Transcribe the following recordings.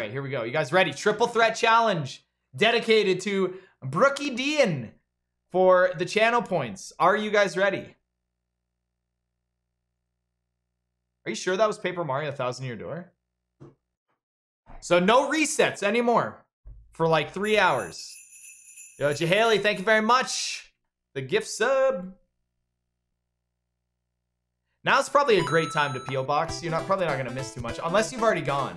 right, here we go. You guys ready? Triple Threat Challenge dedicated to Brookie Dean for the channel points. Are you guys ready? Are you sure that was Paper Mario: The Thousand-Year Door? So no resets anymore for like 3 hours. Yo, Jahaley, thank you very much. The gift sub. Now's probably a great time to P.O. Box. You're not probably not gonna miss too much, unless you've already gone.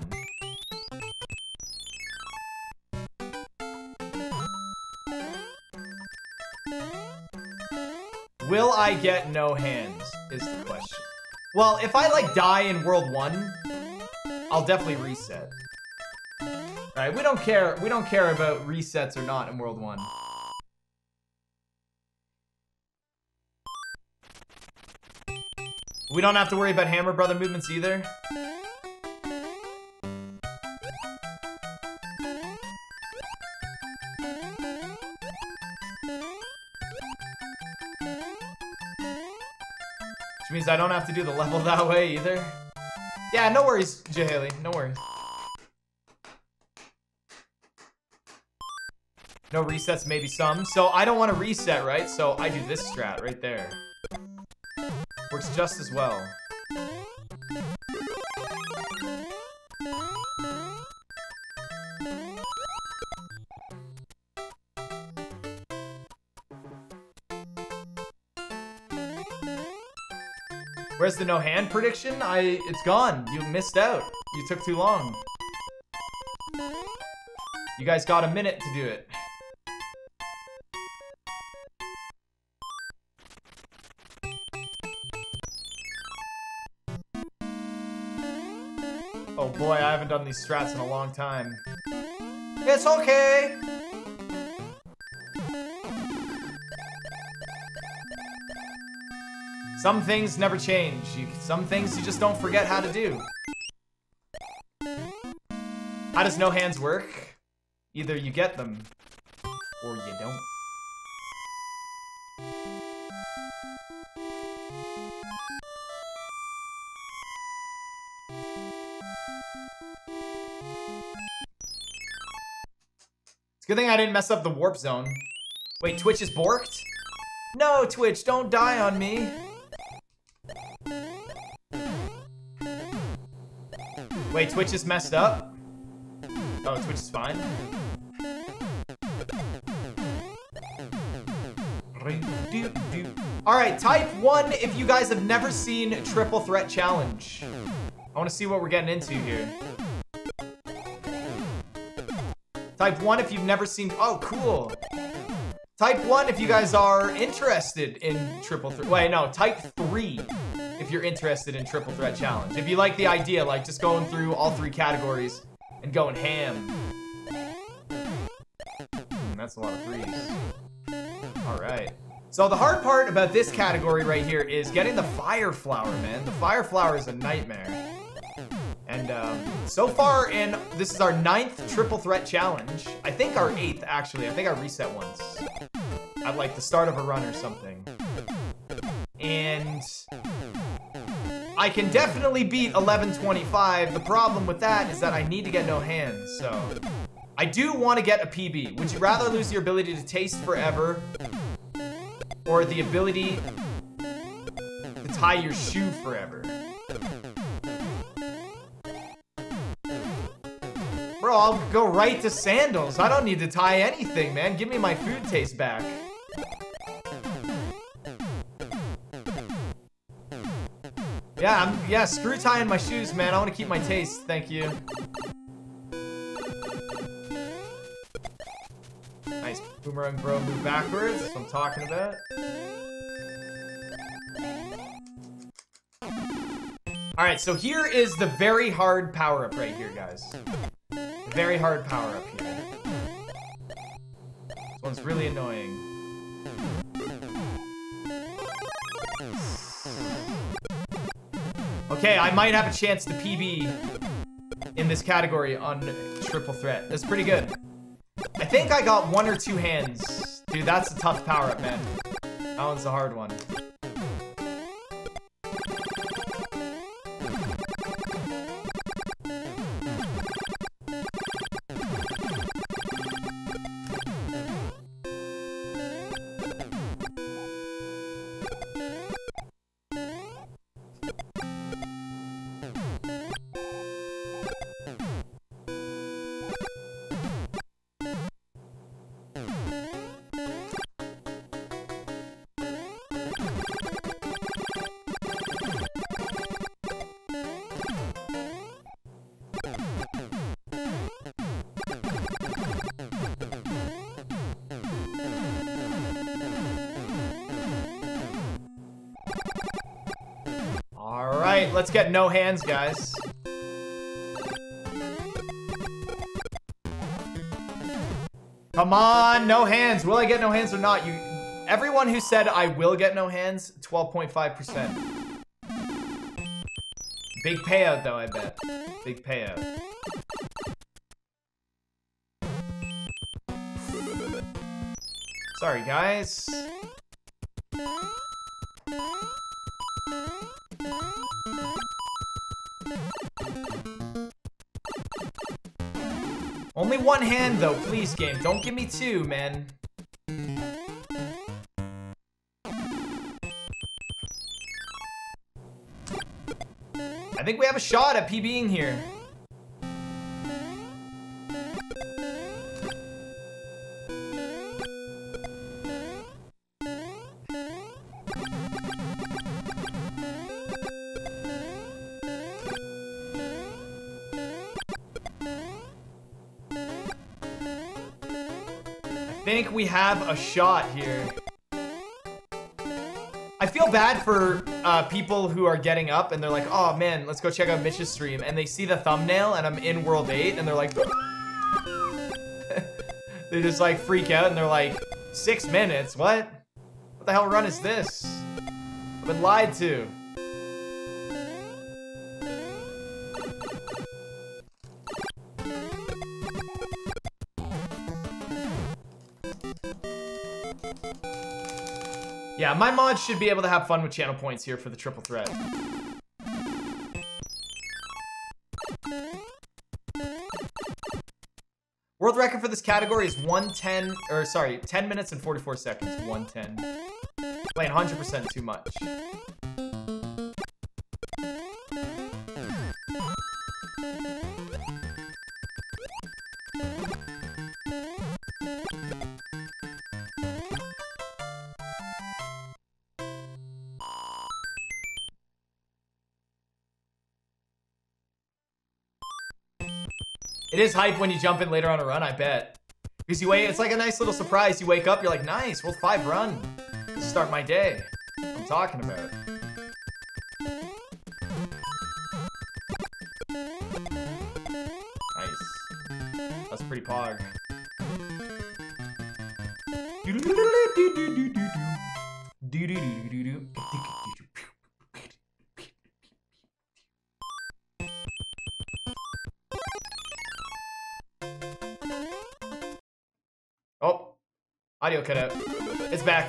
Will I get no hands is the question. Well, if I like die in World 1, I'll definitely reset. All right, we don't care about resets or not in World 1. We don't have to worry about Hammer Brother movements either. Which means I don't have to do the level that way either. Yeah, no worries, Jahaley, no worries. No resets, maybe some. So I don't want to reset, right? So I do this strat right there. Works just as well. Where's the no hand prediction? It's gone. You missed out. You took too long. You guys got a minute to do it. Boy, I haven't done these strats in a long time. It's okay! Some things never change. Some things you just don't forget how to do. How does no hands work? Either you get them, or you don't. It's a good thing I didn't mess up the warp zone. Wait, Twitch is borked? No, Twitch, don't die on me. Wait, Twitch is messed up? Oh, Twitch is fine. All right, type 1 if you guys have never seen Triple Threat Challenge. I want to see what we're getting into here. Type 1 if you've never seen... Oh, cool. Type 1 if you guys are interested in Triple Threat... Wait, no. Type 3 if you're interested in Triple Threat Challenge. If you like the idea, like, just going through all 3 categories and going ham. That's a lot of threes. All right. So the hard part about this category right here is getting the Fire Flower, man. The Fire Flower is a nightmare. And so far, and this is our 9th Triple Threat Challenge. I think our 8th, actually. I think I reset once. At like the start of a run or something. And I can definitely beat 1125. The problem with that is that I need to get no hands, so. I do want to get a PB. Would you rather lose your ability to taste forever or the ability to tie your shoe forever? Bro, I'll go right to sandals. I don't need to tie anything, man. Give me my food taste back. Yeah, yeah, screw tying my shoes, man. I want to keep my taste. Thank you. Nice boomerang, bro. Move backwards. That's what I'm talking about. All right, so here is the very hard power-up right here, guys. Very hard power up here. This one's really annoying. Okay, I might have a chance to PB in this category on Triple Threat. That's pretty good. I think I got 1 or 2 hands. Dude, that's a tough power up, man. That one's a hard one. right, let's get no hands, guys. Come on, no hands. Will I get no hands or not? You, everyone who said I will get no hands, 12.5%. Big payout, though, I bet. Big payout. Sorry, guys. Only one hand, though. Please, game. Don't give me two, man. I think we have a shot at PBing here. I think we have a shot here. I feel bad for people who are getting up and they're like, oh man, let's go check out Mitch's stream. And they see the thumbnail and I'm in World 8 and they're like, they just like freak out and they're like, 6 minutes, what? What the hell run is this? I've been lied to. Yeah, my mods should be able to have fun with channel points here for the triple threat. World record for this category is 110, or sorry, 10 minutes and 44 seconds, 110. Playing 100% too much. It is hype when you jump in later on a run, I bet. Because you wait, it's like a nice little surprise. You wake up, you're like, nice, World 5 run. Let's start my day. I'm talking about it. Nice. That's pretty pog. Audio cut out. It's back.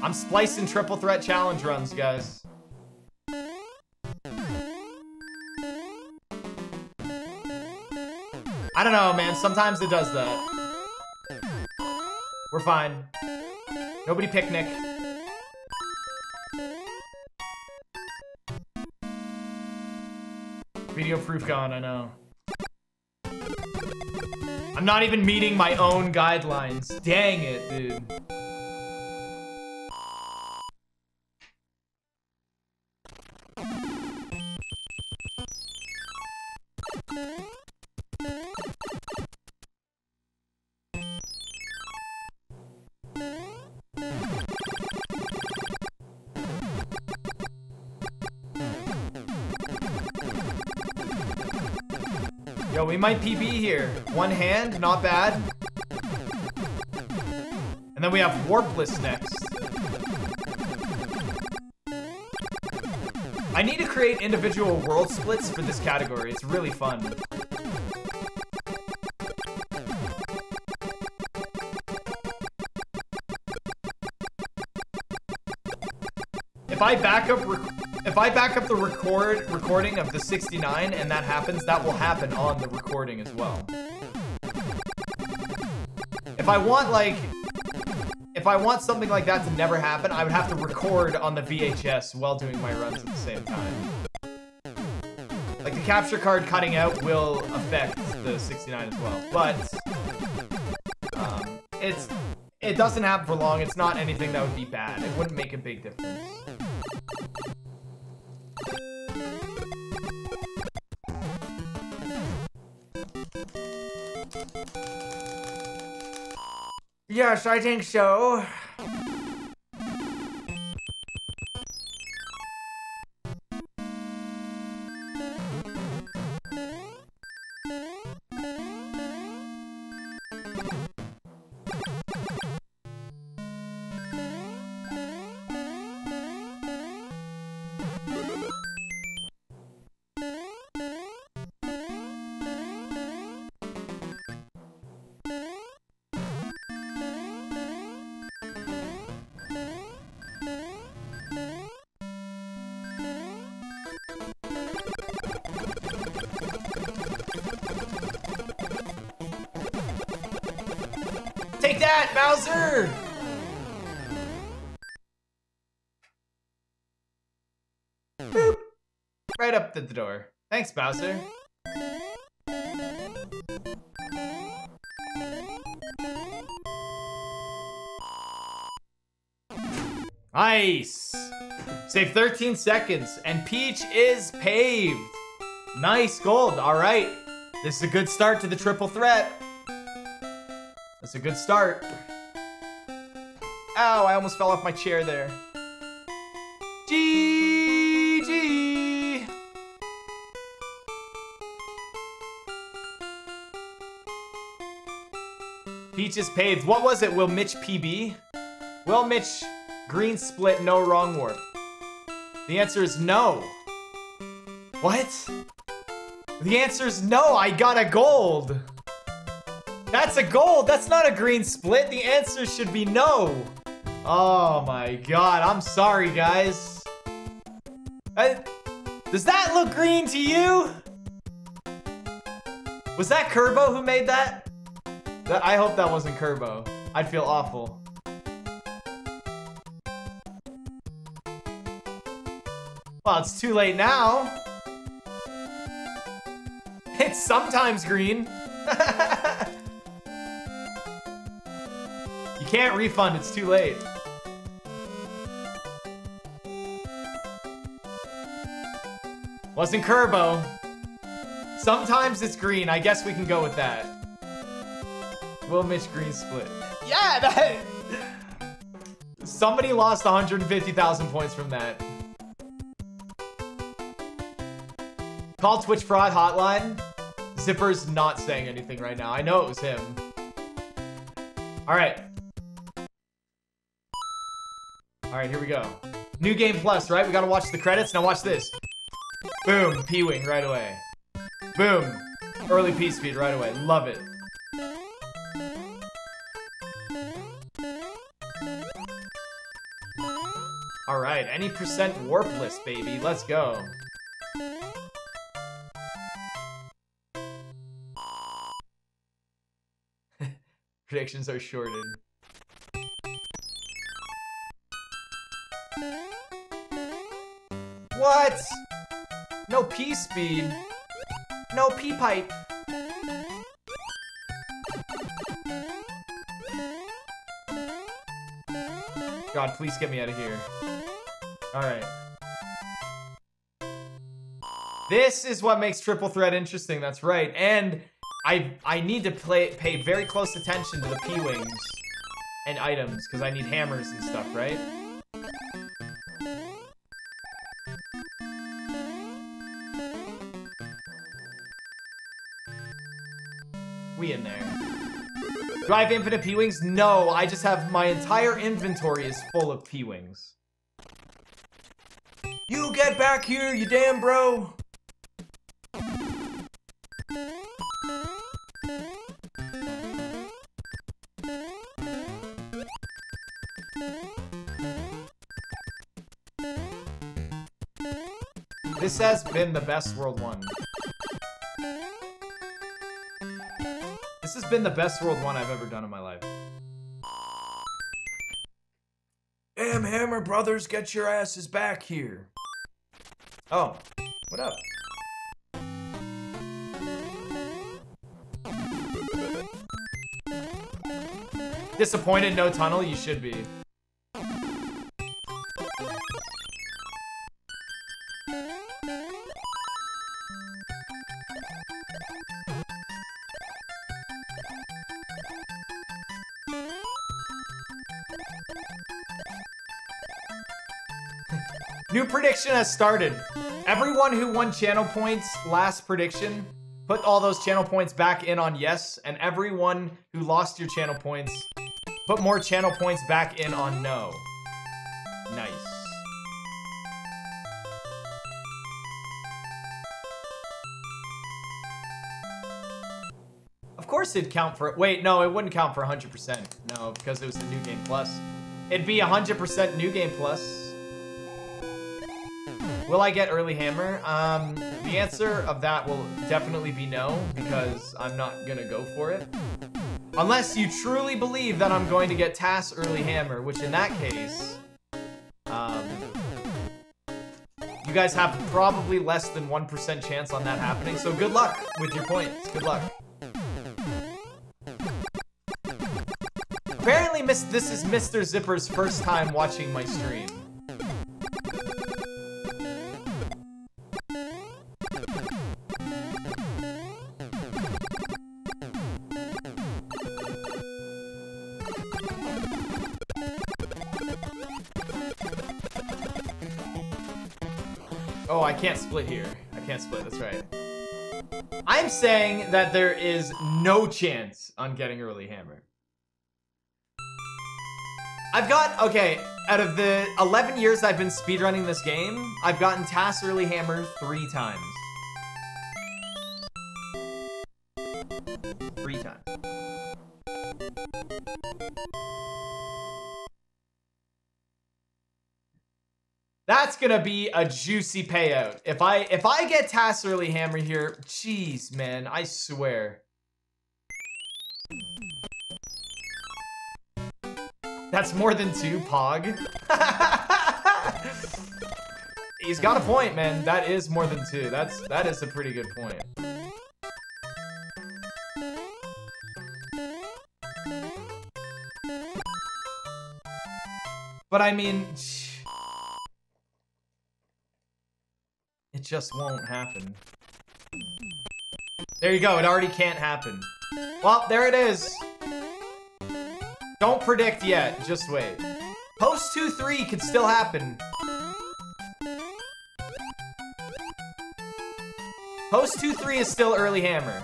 I'm splicing triple threat challenge runs, guys. I don't know, man. Sometimes it does that. We're fine. Nobody picnic. Video proof gone, I know. I'm not even meeting my own guidelines. Dang it, dude. Yo, we might PB here. One hand, not bad. And then we have Warpless next. I need to create individual world splits for this category. It's really fun. If I back up the recording of the 69 and that happens, that will happen on the recording as well. If I want something like that to never happen, I would have to record on the VHS while doing my runs at the same time. Like the capture card cutting out will affect the 69 as well, but it doesn't happen for long. It's not anything that would be bad. It wouldn't make a big difference. Yes, I think so. Take that, Bowser! Boop. Right up to the door. Thanks, Bowser. Nice! Save 13 seconds, and Peach is paved! Nice gold, alright. This is a good start to the triple threat. That's a good start. Ow, I almost fell off my chair there. GG! Peach is paved. What was it? Will Mitch PB? Will Mitch... Green split, no wrong warp. The answer is no. What? The answer is no, I got a gold. That's a gold, that's not a green split. The answer should be no. Oh my god, I'm sorry guys. Does that look green to you? Was that Kerbo who made that? I hope that wasn't Kerbo. I'd feel awful. Well, it's too late now. It's sometimes green. You can't refund, it's too late. Wasn't Kerbo. Sometimes it's green, I guess we can go with that. Will Mitch green split? Yeah, that... Somebody lost 150,000 points from that. Call Twitch Fraud Hotline. Zipper's not saying anything right now. I know it was him. Alright. Alright, here we go. New Game Plus, right? We gotta watch the credits. Now watch this. Boom. P-Wing right away. Boom. Early P-Speed right away. Love it. Alright. Any percent warpless, baby. Let's go. Predictions are shorted. What? No P speed. No P pipe. God, please get me out of here. Alright. This is what makes Triple Threat interesting, that's right. And... I need to pay very close attention to the P-Wings and items, because I need hammers and stuff, right? We in there. Do I have infinite P-Wings? No, I just have my entire inventory is full of P-Wings. You get back here, you damn bro! This has been the best World 1. This has been the best World 1 I've ever done in my life. Damn, Hammer Brothers, get your asses back here. Oh, what up? Disappointed no tunnel? You should be. New prediction has started. Everyone who won channel points last prediction, put all those channel points back in on yes, and everyone who lost your channel points, put more channel points back in on no. Nice. Of course it'd count for... Wait, no, it wouldn't count for 100%. No, because it was the New Game Plus. It'd be 100% New Game Plus. Will I get early hammer? The answer of that will definitely be no, because I'm not gonna go for it. Unless you truly believe that I'm going to get TAS early hammer, which in that case, you guys have probably less than 1% chance on that happening, so good luck with your points. Good luck. Apparently, this is Mr. Zipper's first time watching my stream. Oh, I can't split here. I can't split, that's right. I'm saying that there is no chance on getting early hammer. I've got, okay, out of the 11 years I've been speedrunning this game, I've gotten TAS early hammer 3 times. 3 times. That's gonna be a juicy payout. If I get TAS early hammer here, jeez, man, I swear. That's more than 2, Pog. He's got a point, man. That is more than 2. That is a pretty good point. But I mean, it just won't happen. There you go, it already can't happen. Well, there it is. Don't predict yet, just wait. Post 2-3 could still happen. Post 2-3 is still early hammer.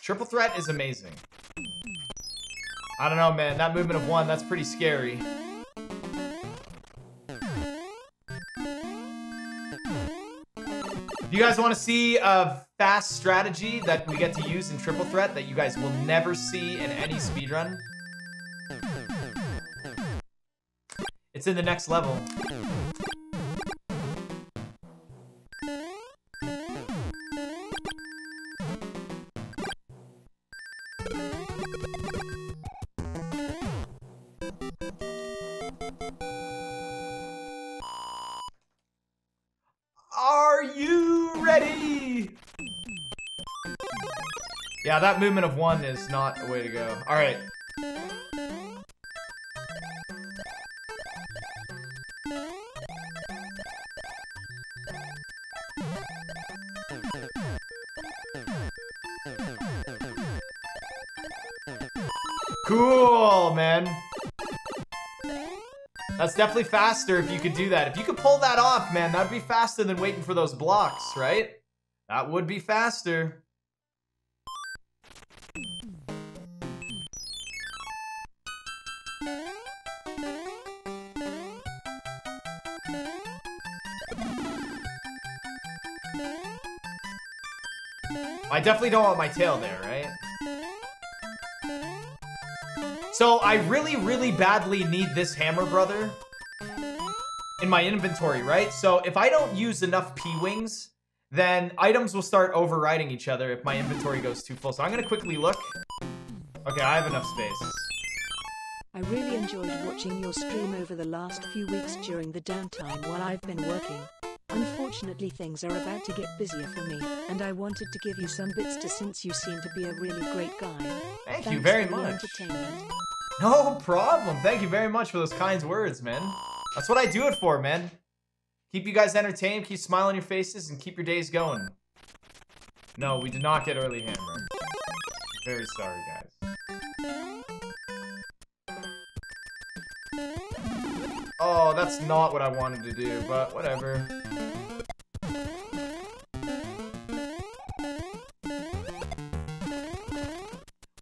Triple Threat is amazing. I don't know, man. That movement of 1, that's pretty scary. You guys want to see a fast strategy that we get to use in Triple Threat that you guys will never see in any speedrun? It's in the next level. Yeah, that movement of 1 is not the way to go. Alright. Cool, man. That's definitely faster if you could do that. If you could pull that off, man, that'd be faster than waiting for those blocks, right? That would be faster. I definitely don't want my tail there, right? So I really, really badly need this Hammer Brother in my inventory, right? So if I don't use enough P-Wings, then items will start overriding each other if my inventory goes too full. So I'm gonna quickly look. Okay, I have enough space. I really enjoyed watching your stream over the last few weeks during the downtime while I've been working. Unfortunately, things are about to get busier for me, and I wanted to give you some bits to since you seem to be a really great guy. Thanks you very much. No problem. Thank you very much for those kind words, man. That's what I do it for, man. Keep you guys entertained, keep smiling your faces, and keep your days going. No, we did not get early hammer. Very sorry, guys. Oh, that's not what I wanted to do, but whatever.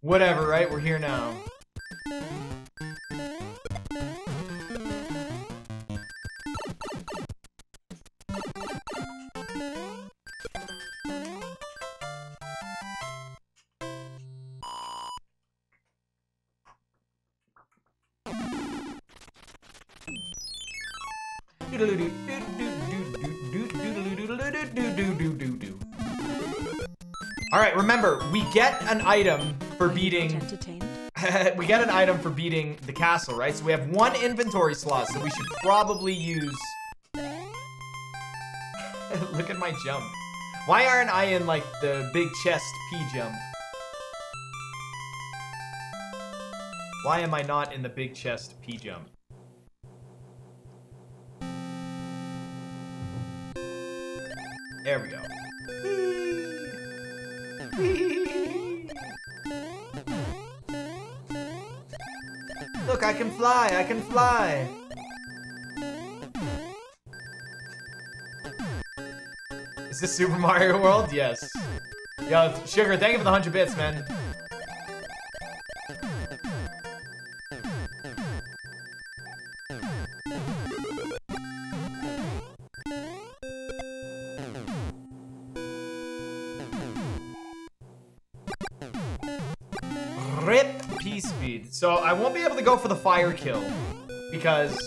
Whatever, right? We're here now. Alright, remember, we get an item for beating... we get an item for beating the castle, right? So we have one inventory slot, so we should probably use... Look at my jump. Why aren't I in, like, the big chest P jump? Why am I not in the big chest P jump? There we go. Look, I can fly, I can fly. Is this Super Mario World? Yes. Yo, Sugar, thank you for the 100 bits, man. So I won't be able to go for the fire kill because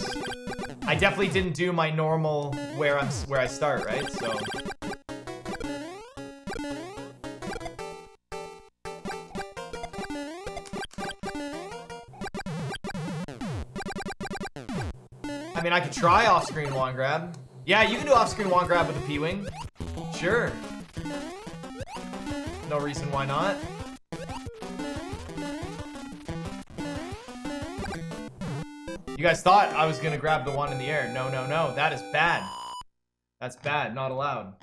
I definitely didn't do my normal where I start, right? So I mean, I could try off-screen wand grab. Yeah, you can do off-screen wand grab with a P-Wing. Sure. No reason why not. You guys thought I was gonna grab the wand in the air. No, no, no, that is bad. That's bad, not allowed.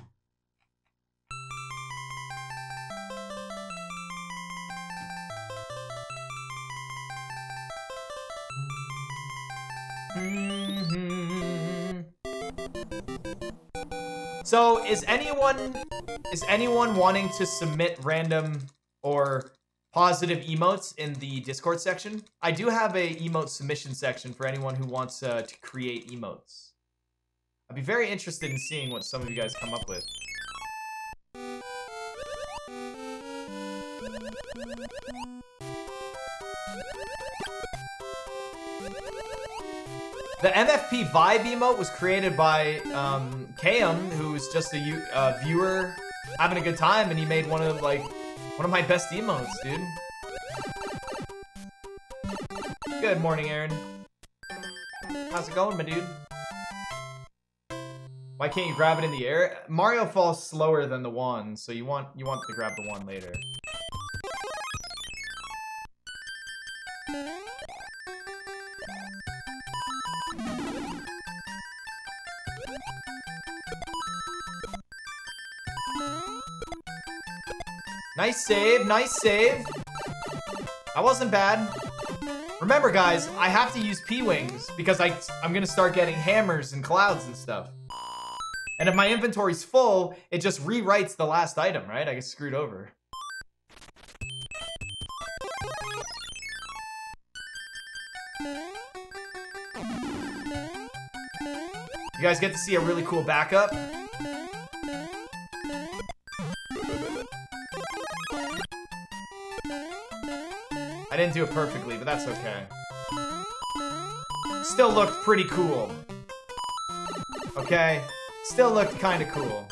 So is anyone wanting to submit random or positive emotes in the Discord section? I do have a emote submission section for anyone who wants to create emotes. I'd be very interested in seeing what some of you guys come up with. The MFP Vibe emote was created by Kaim, who's just a viewer having a good time, and he made one of my best emotes, dude. Good morning, Aaron. How's it going, my dude? Why can't you grab it in the air? Mario falls slower than the wand, so you want to grab the wand later. Nice save, nice save. That wasn't bad. Remember, guys, I have to use P-Wings because I'm gonna start getting hammers and clouds and stuff. And if my inventory's full, it just rewrites the last item, right? I get screwed over. You guys get to see a really cool backup. I didn't do it perfectly, but that's okay. Still looked pretty cool. Okay? Still looked kinda cool.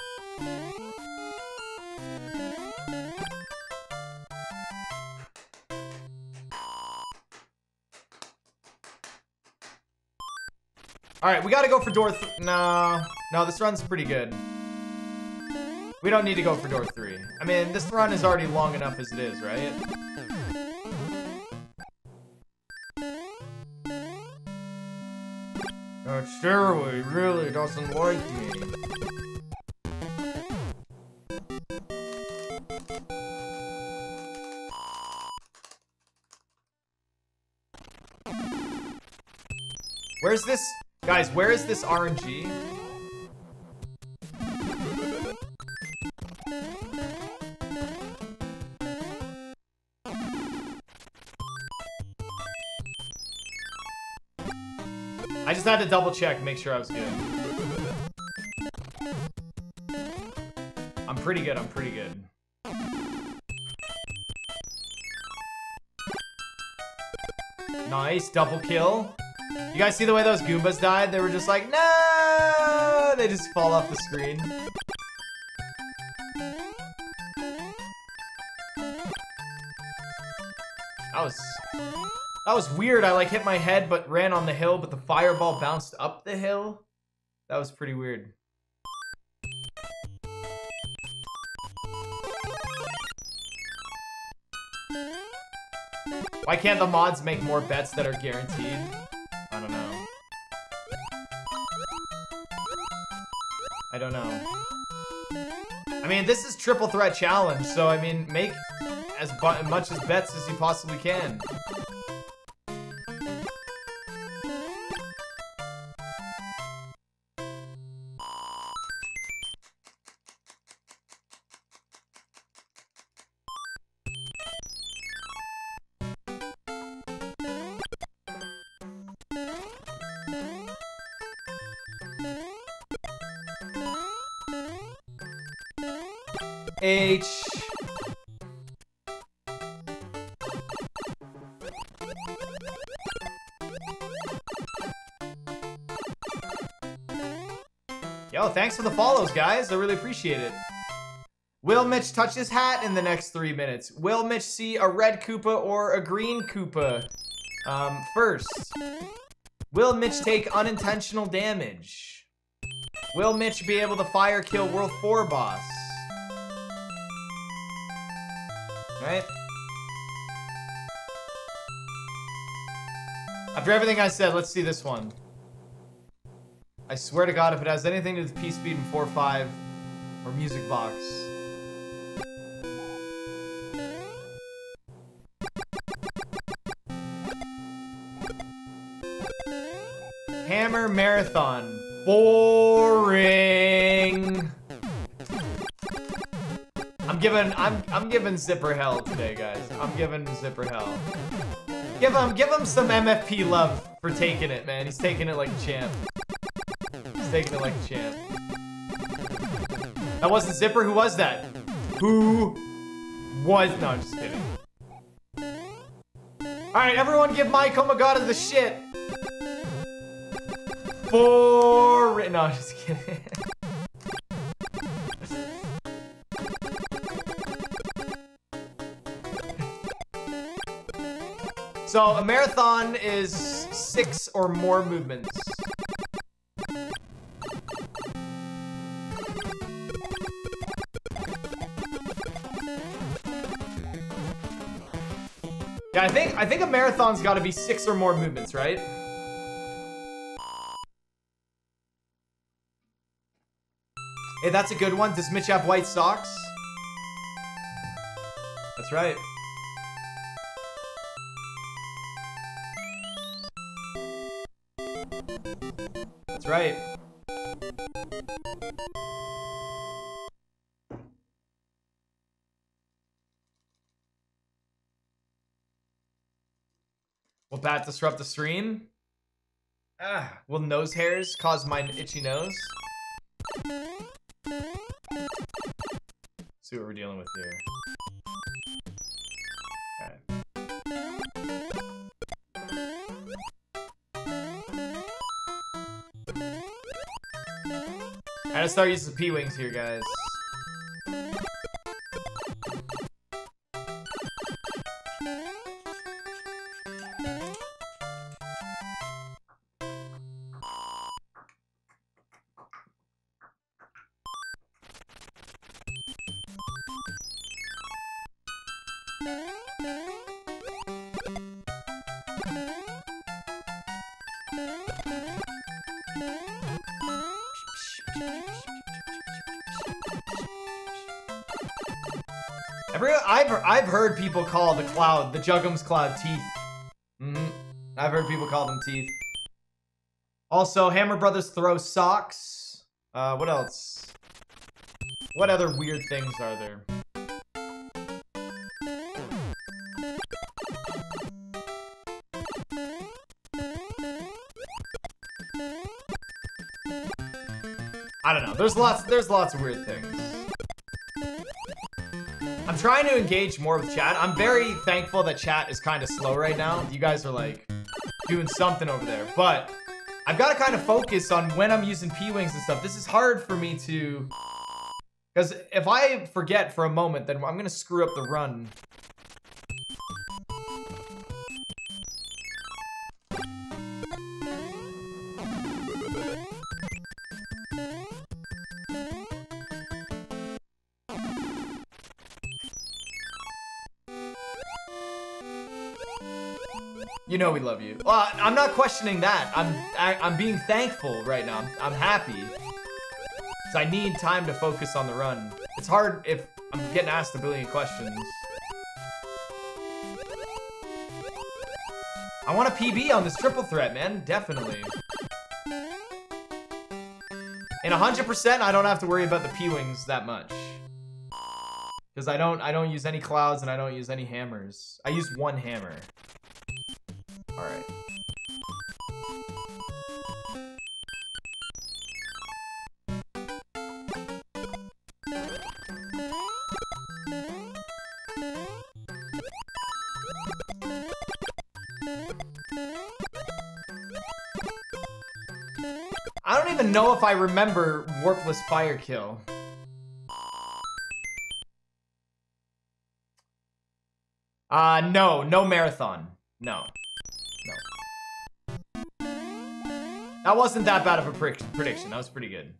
Alright, we gotta go for door No, this run's pretty good. We don't need to go for door 3. I mean, this run is already long enough as it is, right? Stairway really doesn't like me. Where's this? Guys, where is this RNG? I just had to double check and make sure I was good. I'm pretty good, I'm pretty good. Nice, double kill. You guys see the way those Goombas died? They were just like, no! that they just fall off the screen? That was weird. I like hit my head but ran on the hill, but the fireball bounced up the hill. That was pretty weird. Why can't the mods make more bets that are guaranteed? I don't know. I don't know. I mean, this is Triple Threat Challenge, so I mean, make as much as bets as you possibly can. Yo, thanks for the follows, guys. I really appreciate it. Will Mitch touch his hat in the next 3 minutes? Will Mitch see a red Koopa or a green Koopa first? Will Mitch take unintentional damage? Will Mitch be able to fire kill World 4 boss? Right? After everything I said, let's see this one. I swear to God, if it has anything to do with P-Speed and 4.5 or Music Box. Hammer Marathon. Boring. I'm giving Zipper hell today, guys. I'm giving Zipper hell. Give him some MFP love for taking it, man. He's taking it like a champ. Taking it like a champ. That wasn't Zipper. Who was that? Who was? No, I'm just kidding. All right, everyone, give Mike Omagata the shit. For no, I'm just kidding. So a marathon is 6 or more movements. Yeah, I think a marathon's gotta be 6 or more movements, right? Hey, that's a good one. Does Mitch have white socks? That's right. That's right. Will bat disrupt the stream? Ah, will nose hairs cause my itchy nose? Let's see what we're dealing with here. Okay. I gotta start using the P-Wings here, guys. I've heard people call the cloud, the Juggum's cloud, teeth. Mm-hmm. I've heard people call them teeth. Also, Hammer Brothers throw socks. What else? What other weird things are there? I don't know. There's lots of weird things. I'm trying to engage more with chat. I'm very thankful that chat is kind of slow right now. You guys are like doing something over there, but I've got to kind of focus on when I'm using P-Wings and stuff. This is hard for me to... Because if I forget for a moment, then I'm going to screw up the run. You know we love you. Well, I'm not questioning that. I'm being thankful right now. I'm happy. Cause I need time to focus on the run. It's hard if I'm getting asked a billion questions. I want a PB on this triple threat, man. Definitely. And 100%, I don't have to worry about the P-Wings that much. Cause I don't use any clouds and I don't use any hammers. I use one hammer. All right. I don't even know if I remember Warpless Fire Kill. No marathon. No. That wasn't that bad of a prediction. That was pretty good.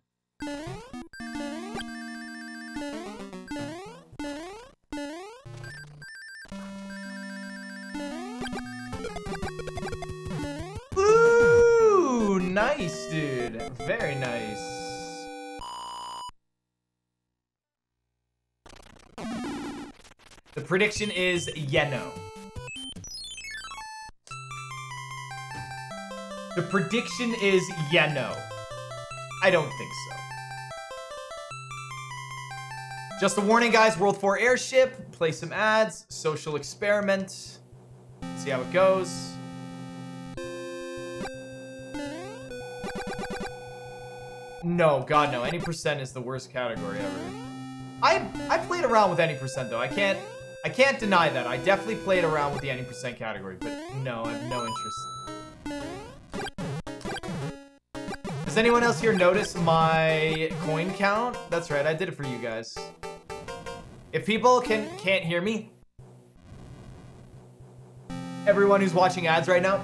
Ooh, nice, dude. Very nice. The prediction is Yeno. The prediction is, yeah, no. I don't think so. Just a warning, guys. World 4 airship. Play some ads. Social experiment. See how it goes. No, God, no. Any percent is the worst category ever. I played around with any percent, though. I can't deny that. I definitely played around with the any percent category, but no, I have no interest. Does anyone else here notice my coin count? That's right, I did it for you guys. If people can't hear me, everyone who's watching ads right now,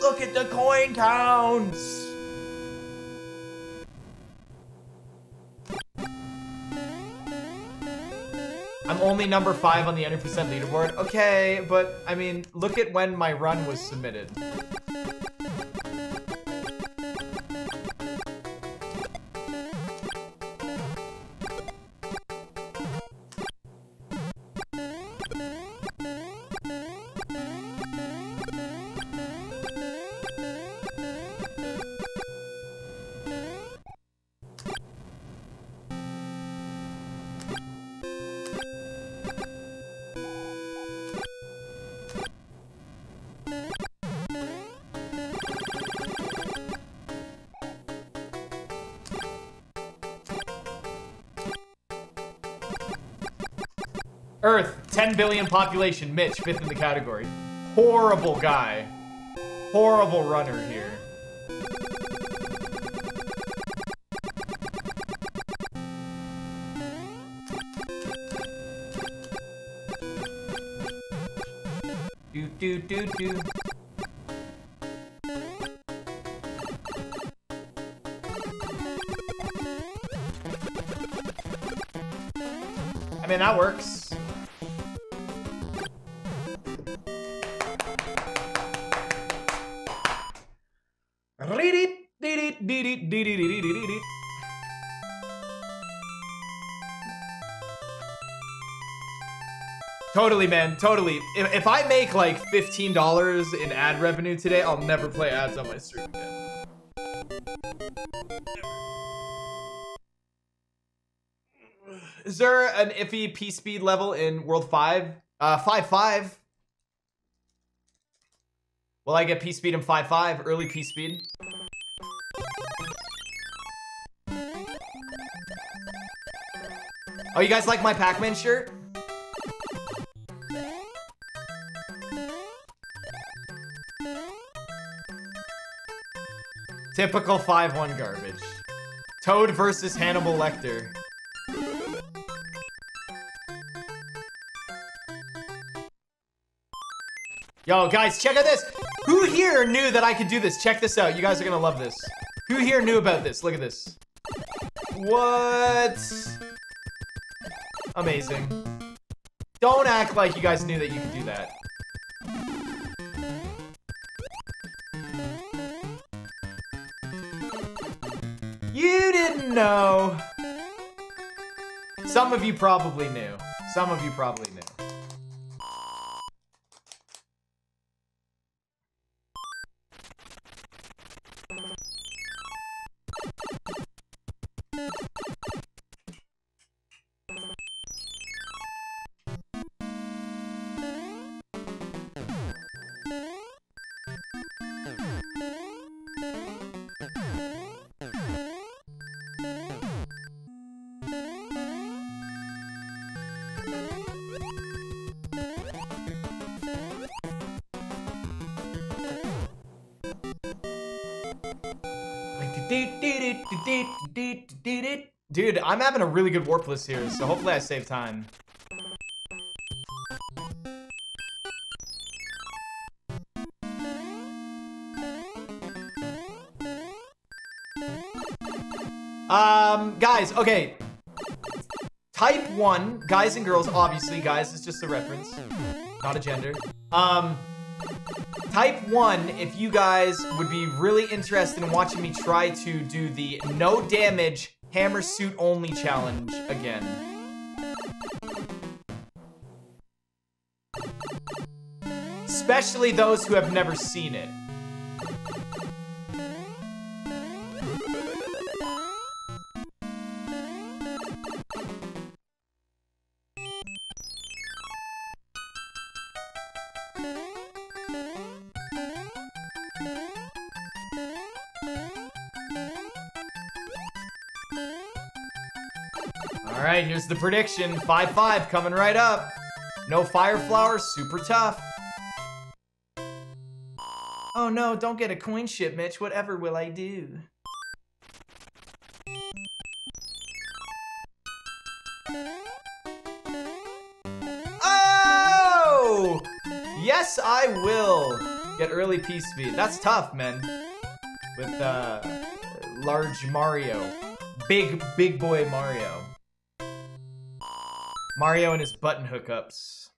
look at the coin counts! I'm only number 5 on the 100% leaderboard. Okay, but I mean, look at when my run was submitted. Earth, 10 billion population. Mitch, 5th in the category. Horrible guy. Horrible runner here. Do, do, do, do. I mean, that works. Totally, man, totally. If I make like $15 in ad revenue today, I'll never play ads on my stream again. Is there an iffy P-Speed level in World 5? 5-5. Will I get P-Speed in 5-5? Early P-Speed? Oh, you guys like my Pac-Man shirt? Typical 5-1 garbage. Toad versus Hannibal Lecter. Yo, guys, check out this. Who here knew that I could do this? Check this out. You guys are gonna love this. Who here knew about this? Look at this. What? Amazing. Don't act like you guys knew that you could do that. You didn't know. Some of you probably knew. Some of you probably knew. Dude, I'm having a really good Warpless here, so hopefully I save time. Guys, okay. Type 1, guys and girls, obviously. Guys is just a reference, not a gender. Type 1, if you guys would be really interested in watching me try to do the no damage hammer suit only challenge again. Especially those who have never seen it. Here's the prediction. 5-5 coming right up. No Fire Flower, super tough. Oh no, don't get a coin ship, Mitch. Whatever will I do? Oh! Yes, I will. Get early P speed. That's tough, man. With, large Mario. Big boy Mario. Mario and his button hookups.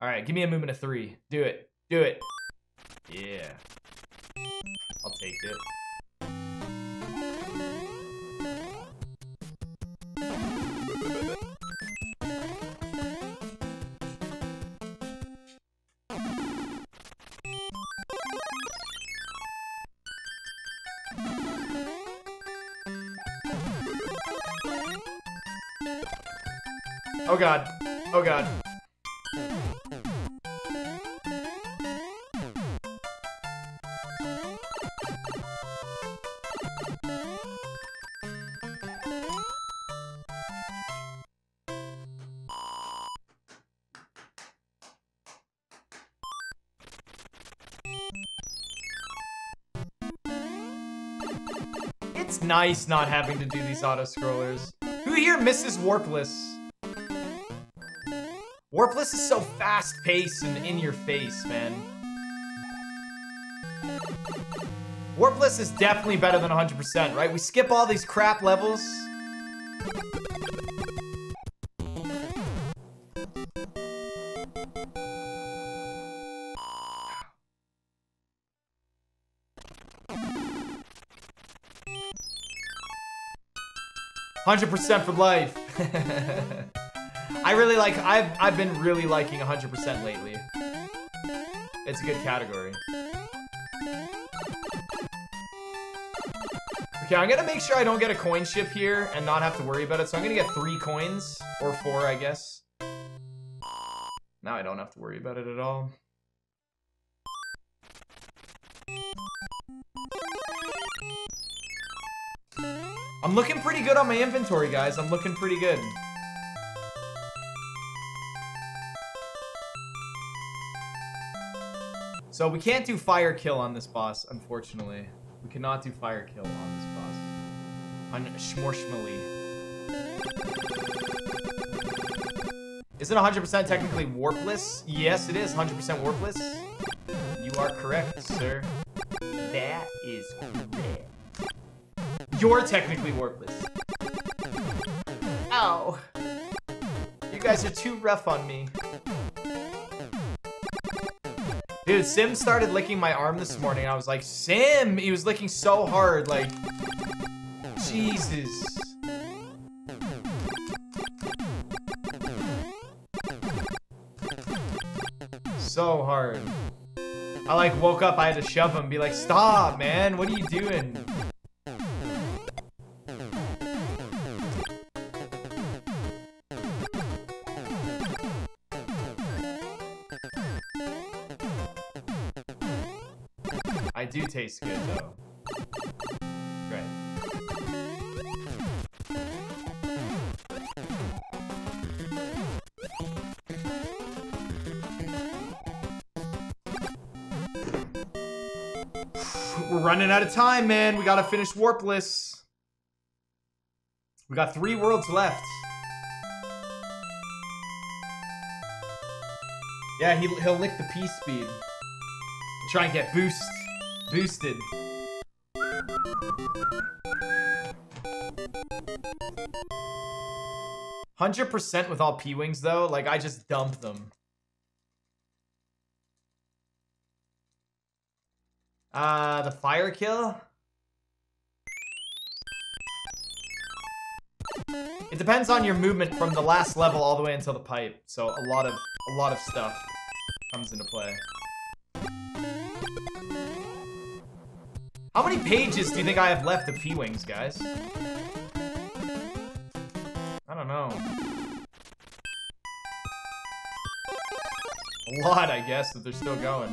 All right, give me a movement of 3. Do it. Do it. Yeah. I'll take it. Oh god. Oh god. It's nice not having to do these auto-scrollers. Who here misses Warpless? Warpless is so fast-paced and in your face, man. Warpless is definitely better than 100%, right? We skip all these crap levels. ...100% for life. I really like, I've been really liking 100% lately. It's a good category. Okay, I'm gonna make sure I don't get a coin ship here and not have to worry about it. So I'm gonna get 3 coins, or 4, I guess. Now I don't have to worry about it at all. I'm looking pretty good on my inventory, guys. I'm looking pretty good. So we can't do fire kill on this boss, unfortunately. We cannot do fire kill on this boss. On Schmorschmally. Is it 100% technically warpless? Yes, it is 100% warpless. You are correct, sir. That is correct. You're technically warpless. Ow. You guys are too rough on me. Dude, Sim started licking my arm this morning. I was like, Sim! He was licking so hard, like... Jesus. So hard. I like woke up, I had to shove him, be like, stop, man, what are you doing? I do taste good, though. Great. We're running out of time, man. We gotta finish Warpless. We got 3 worlds left. Yeah, he'll lick the P-Speed. Try and get boosted. Boosted. 100% with all P-Wings though, like I just dump them. The fire kill? It depends on your movement from the last level all the way until the pipe, so a lot of stuff comes into play. How many pages do you think I have left of P-Wings, guys? I don't know. A lot, I guess, that they're still going.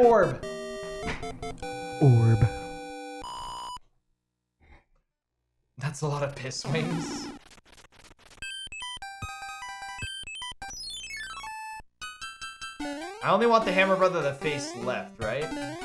Orb. That's a lot of piss wings. I only want the Hammer Brother the face left, right? Right.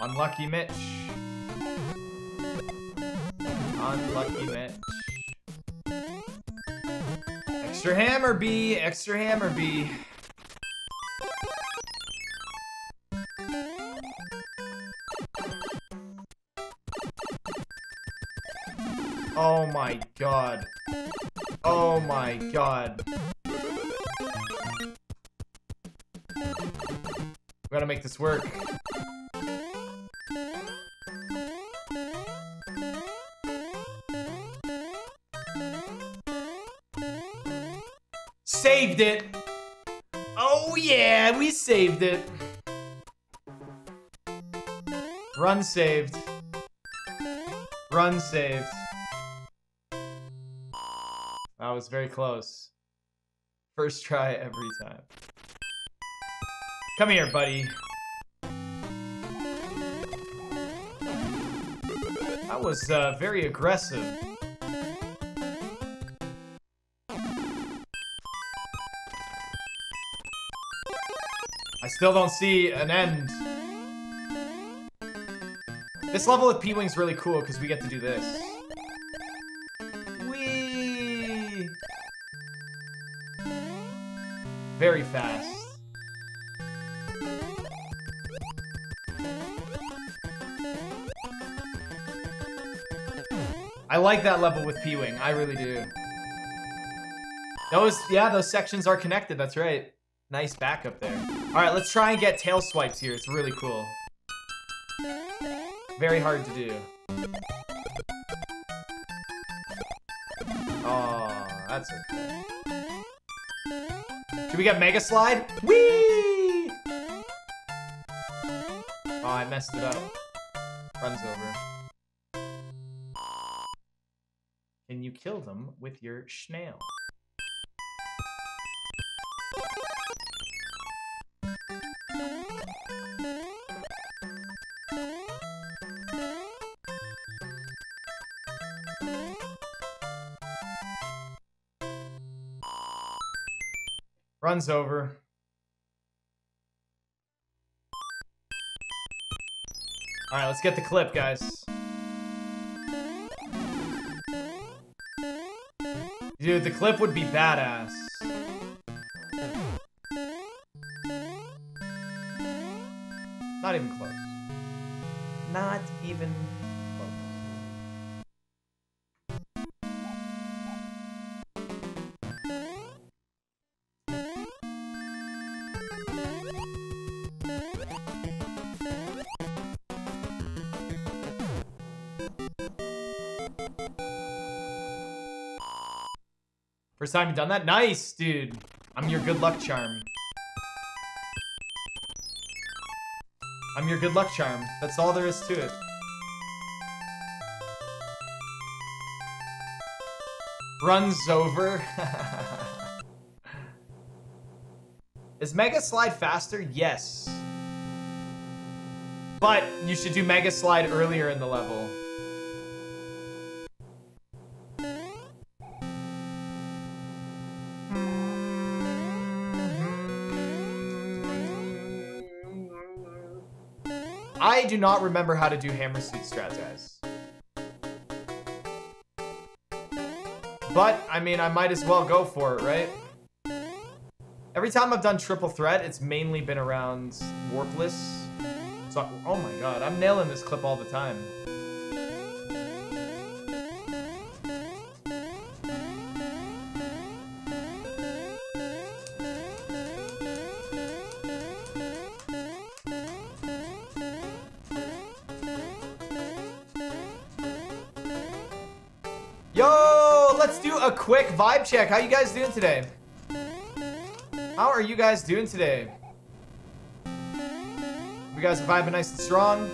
Unlucky Mitch. Unlucky Mitch. Extra hammer B. Extra hammer B. Oh my god. Oh my god. We gotta make this work. Saved it! Oh yeah, we saved it! Run saved. Run saved. That was very close. First try every time. Come here, buddy. That was very aggressive. I still don't see an end. This level with P-Wing's really cool because we get to do this. Whee! Very fast. I like that level with P-Wing, I really do. Those sections are connected, that's right. Nice backup there. Alright, let's try and get tail swipes here. It's really cool. Very hard to do. Oh, that's okay. Should we get Mega Slide? Whee! Oh, I messed it up. Runs over. Can you kill them with your schnail? Runs over. All right, let's get the clip, guys. Dude, the clip would be badass. Not even close. Not even first time you've done that? Nice, dude. I'm your good luck charm. I'm your good luck charm. That's all there is to it. Runs over. Is Mega Slide faster? Yes. But you should do Mega Slide earlier in the level. I do not remember how to do hammer suit strats, guys. But, I mean, I might as well go for it, right? Every time I've done triple threat, it's mainly been around Warpless. So, oh my god, I'm nailing this clip all the time. Quick vibe check. How you guys doing today? How are you guys doing today? You guys are vibing nice and strong.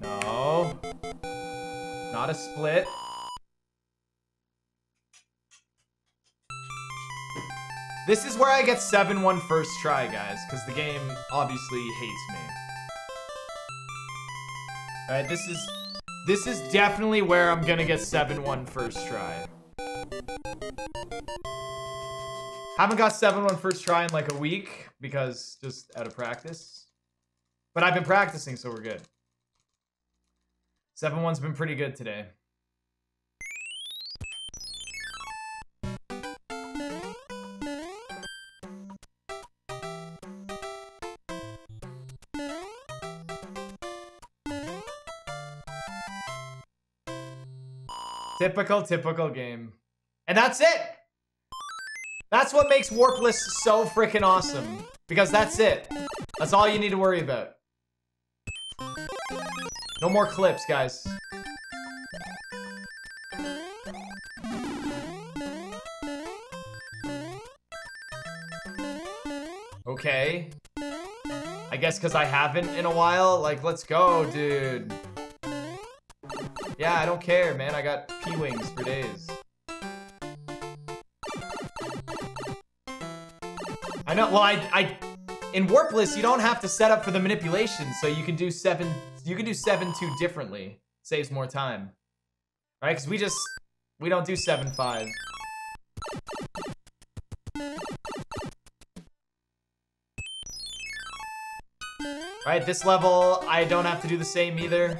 No. Not a split. This is where I get 7-1 first try, guys, because the game obviously hates me. Alright, this is definitely where I'm gonna get 7-1 first try. Haven't got 7-1 first try in like a week, because just out of practice. But I've been practicing, so we're good. 7-1's been pretty good today. Typical game. And that's it! That's what makes Warpless so freaking awesome. Because that's it. That's all you need to worry about. No more clips, guys. Okay. I guess because I haven't in a while. Like, let's go, dude. Yeah, I don't care, man. I got P-Wings for days. I know, well, I in Warpless, you don't have to set up for the manipulation, so you can do 7-2 differently. Saves more time. Right? Because we don't do 7-5. Alright, this level, I don't have to do the same either.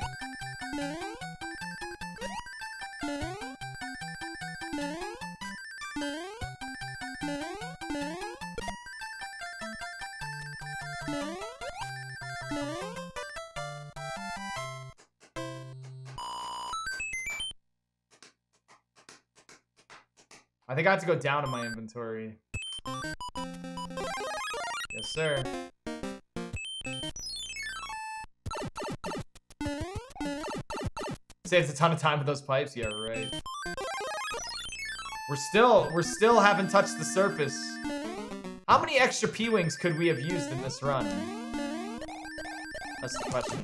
I think I have to go down in my inventory. Yes, sir. Saves a ton of time with those pipes. Yeah, right. We're still haven't touched the surface. How many extra P-Wings could we have used in this run? That's the question.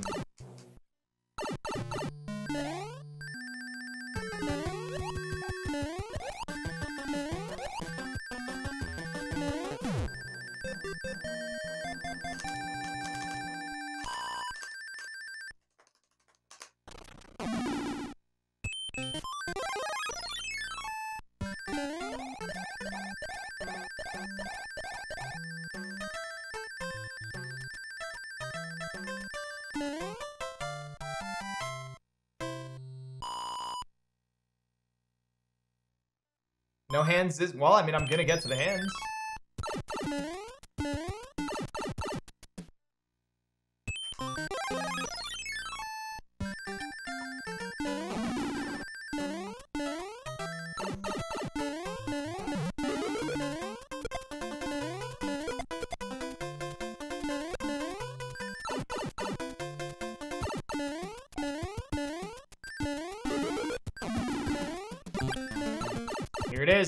No hands is, well, I mean, I'm gonna get to the hands.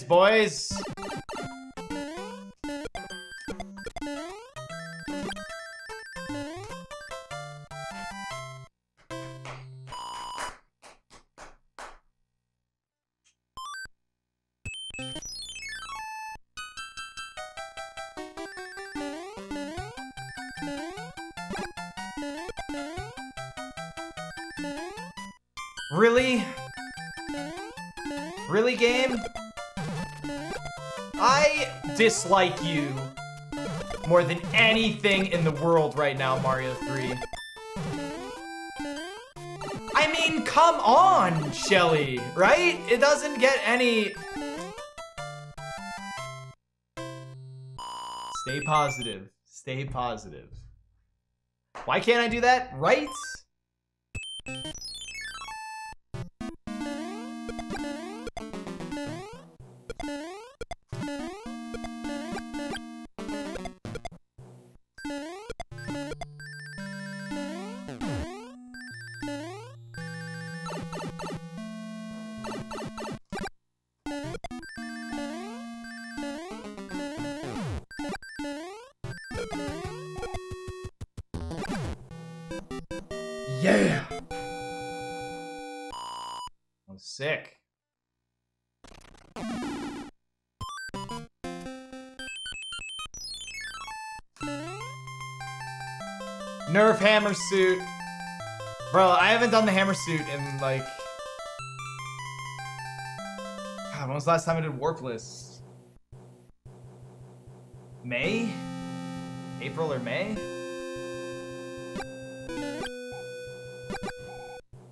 Boys, really? Really, game? Dislike you more than anything in the world right now, Mario 3. I mean, come on, Shelly, right? It doesn't get any... Stay positive. Stay positive. Why can't I do that? Right? Hammer suit. Bro, I haven't done the hammer suit in like... God, when was the last time I did Warpless? May? April or May?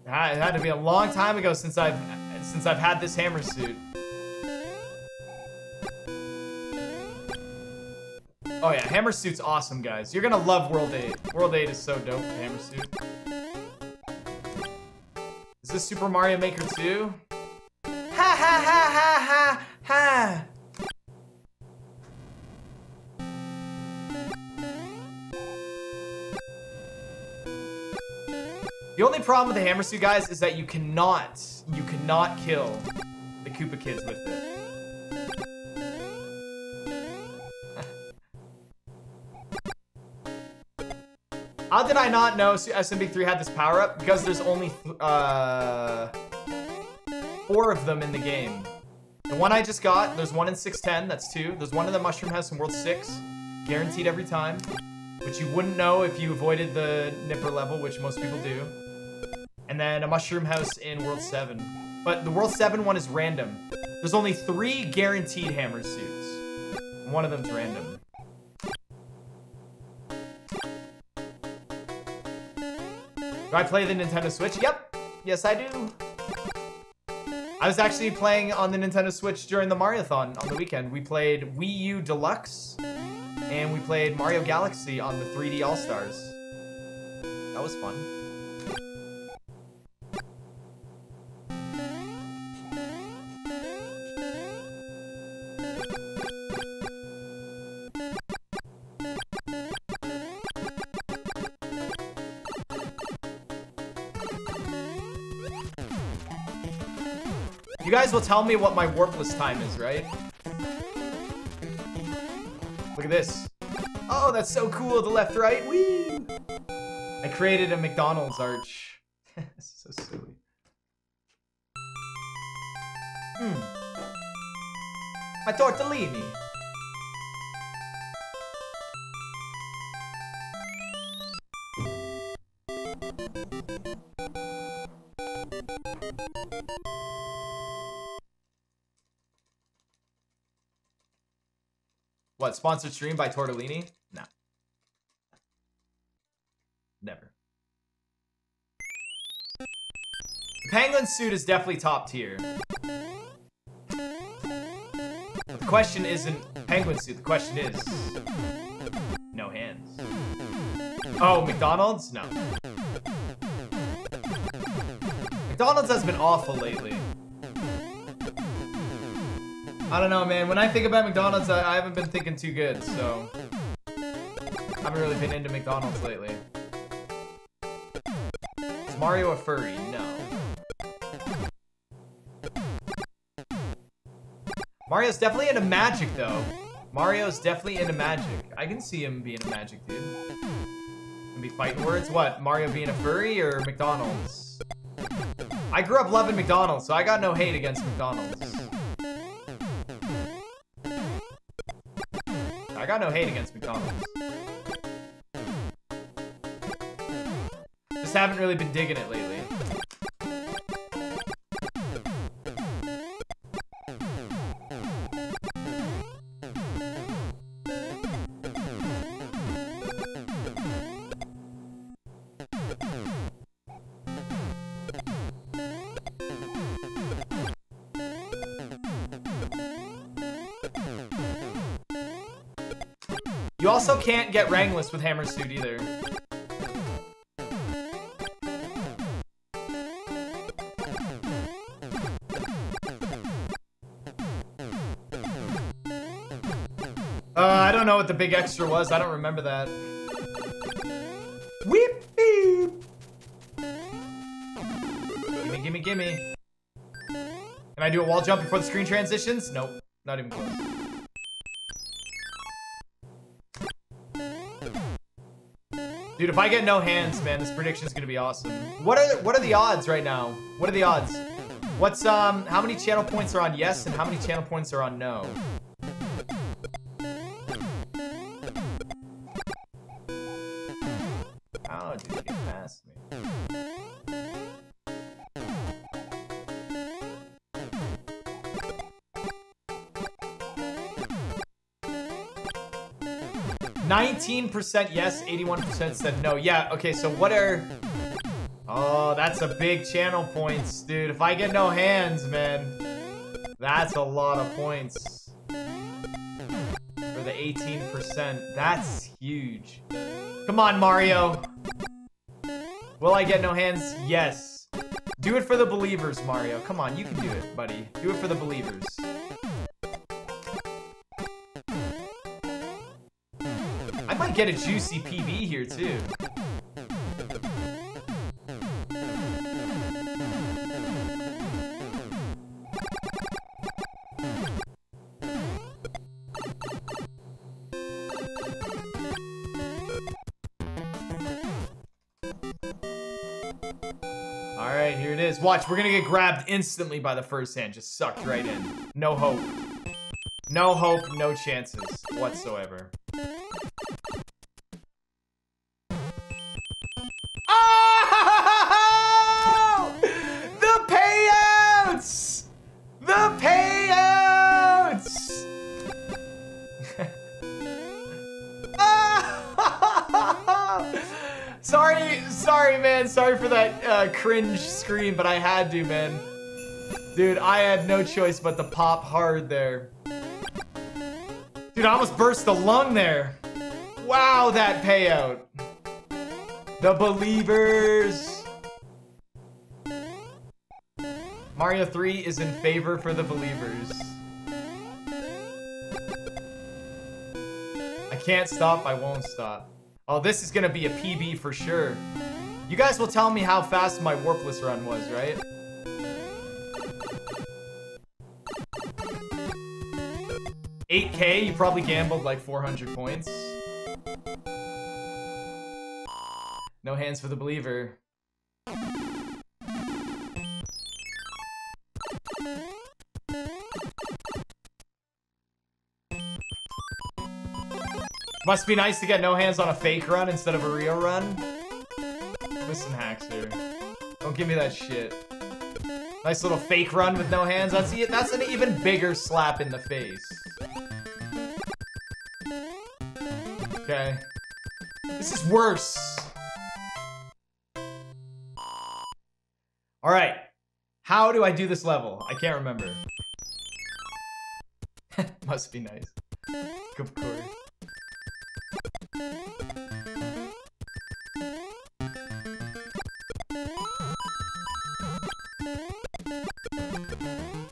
Ah, it had to be a long time ago since I've had this hammer suit. Oh yeah, Hammer Suit's awesome, guys. You're gonna love World 8. World 8 is so dope, Hammer Suit. Is this Super Mario Maker 2? Ha ha ha ha ha ha! The only problem with the Hammer Suit, guys, is that you cannot kill the Koopa Kids with it. How did I not know SMB3 had this power-up? Because there's only 4 of them in the game. The one I just got, there's one in 610, that's 2. There's one in the Mushroom House in World 6, guaranteed every time. Which you wouldn't know if you avoided the Nipper level, which most people do. And then a Mushroom House in World 7. But the World 7 one is random. There's only 3 guaranteed hammer suits. One of them's random. Do I play the Nintendo Switch? Yep. Yes, I do. I was actually playing on the Nintendo Switch during the Mariothon on the weekend. We played Wii U Deluxe, and we played Mario Galaxy on the 3D All-Stars. That was fun. You guys will tell me what my warpless time is, right? Look at this. Oh, that's so cool, the left, right, whee! I created a McDonald's arch. This is so silly. My tortellini. What, sponsored stream by Tortellini? No. Never. The Penguin suit is definitely top tier. The question isn't Penguin suit, the question is... no hands. Oh, McDonald's? No. McDonald's has been awful lately. I don't know, man. When I think about McDonald's, I haven't been thinking too good, so... I haven't really been into McDonald's lately. Is Mario a furry? No. Mario's definitely into magic, though. Mario's definitely into magic. I can see him being a magic dude. And be fighting words? What, Mario being a furry or McDonald's? I grew up loving McDonald's, so I got no hate against McDonald's. I got no hate against McDonald's. Just haven't really been digging it lately. You also can't get rangless with Hammer suit either. I don't know what the big extra was. I don't remember that. Whip beep. Gimme, gimme, gimme. Can I do a wall jump before the screen transitions? Nope. Not even close. Dude, if I get no hands, man, this prediction is gonna be awesome. What are the odds right now? What are the odds? What's how many channel points are on yes and how many channel points are on no? Oh, dude, you get past me. %, yes, 81% said no. Yeah, okay, so what are... oh, that's a big channel points, dude. If I get no hands, man, that's a lot of points. For the 18%, that's huge. Come on, Mario. Will I get no hands? Yes. Do it for the believers, Mario. Come on, you can do it, buddy. Do it for the believers. Get a juicy PB here too. All right, here it is. Watch, we're gonna get grabbed instantly by the first hand. Just sucked right in. No hope. No hope, no chances whatsoever. Sorry for that cringe scream, but I had to, man. Dude, I had no choice but to pop hard there. Dude, I almost burst the lung there. Wow, that payout. The Believers! Mario 3 is in favor for the Believers. I can't stop, I won't stop. Oh, this is gonna be a PB for sure. You guys will tell me how fast my Warpless run was, right? $8K, you probably gambled like 400 points. No hands for the Believer. Must be nice to get no hands on a fake run instead of a real run. Listen, Haxor. Don't give me that shit. Nice little fake run with no hands. That's an even bigger slap in the face. Okay. This is worse. Alright. How do I do this level? I can't remember. Must be nice. Of course.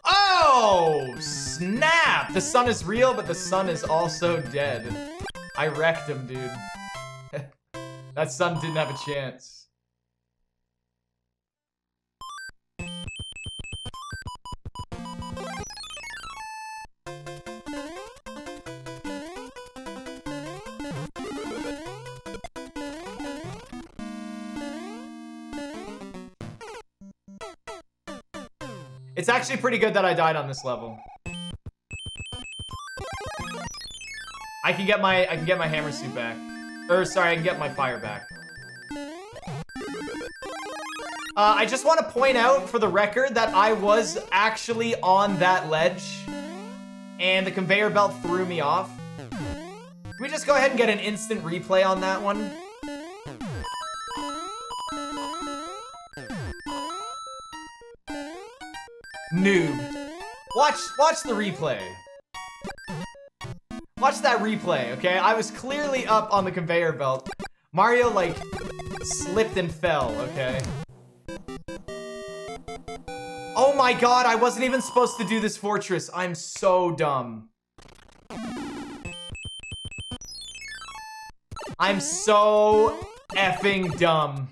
Oh! Snap! The sun is real, but the sun is also dead. I wrecked him, dude. That sun didn't have a chance. It's actually pretty good that I died on this level. I can get my hammer suit back. Sorry, I can get my fire back. I just want to point out for the record that I was actually on that ledge and the conveyor belt threw me off. Can we just go ahead and get an instant replay on that one? Noob. Watch the replay. Watch that replay, okay? I was clearly up on the conveyor belt. Mario, like, slipped and fell, okay? Oh my god, I wasn't even supposed to do this fortress. I'm so dumb. I'm so effing dumb.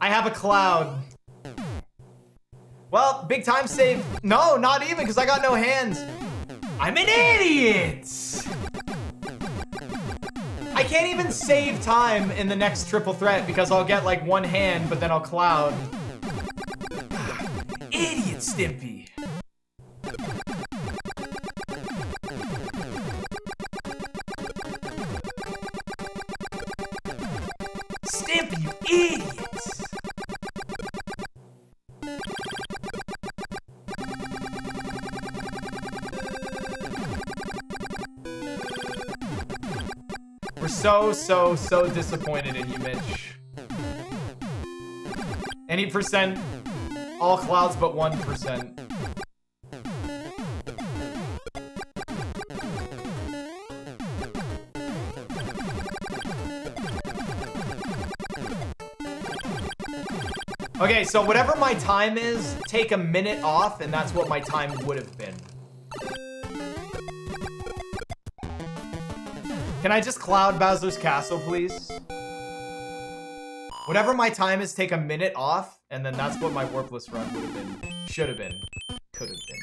I have a cloud. Well, big time save. No, not even, because I got no hands. I'm an idiot! I can't even save time in the next triple threat because I'll get like one hand, but then I'll cloud. Idiot Stimpy. Stimpy, you idiot! So disappointed in you, Mitch. Any percent, all clouds but 1%. Okay, so whatever my time is, take a minute off, and that's what my time would have been. Can I just cloud Bowser's Castle, please? Whatever my time is, take a minute off, and then that's what my Warpless run would have been. Should have been. Could have been.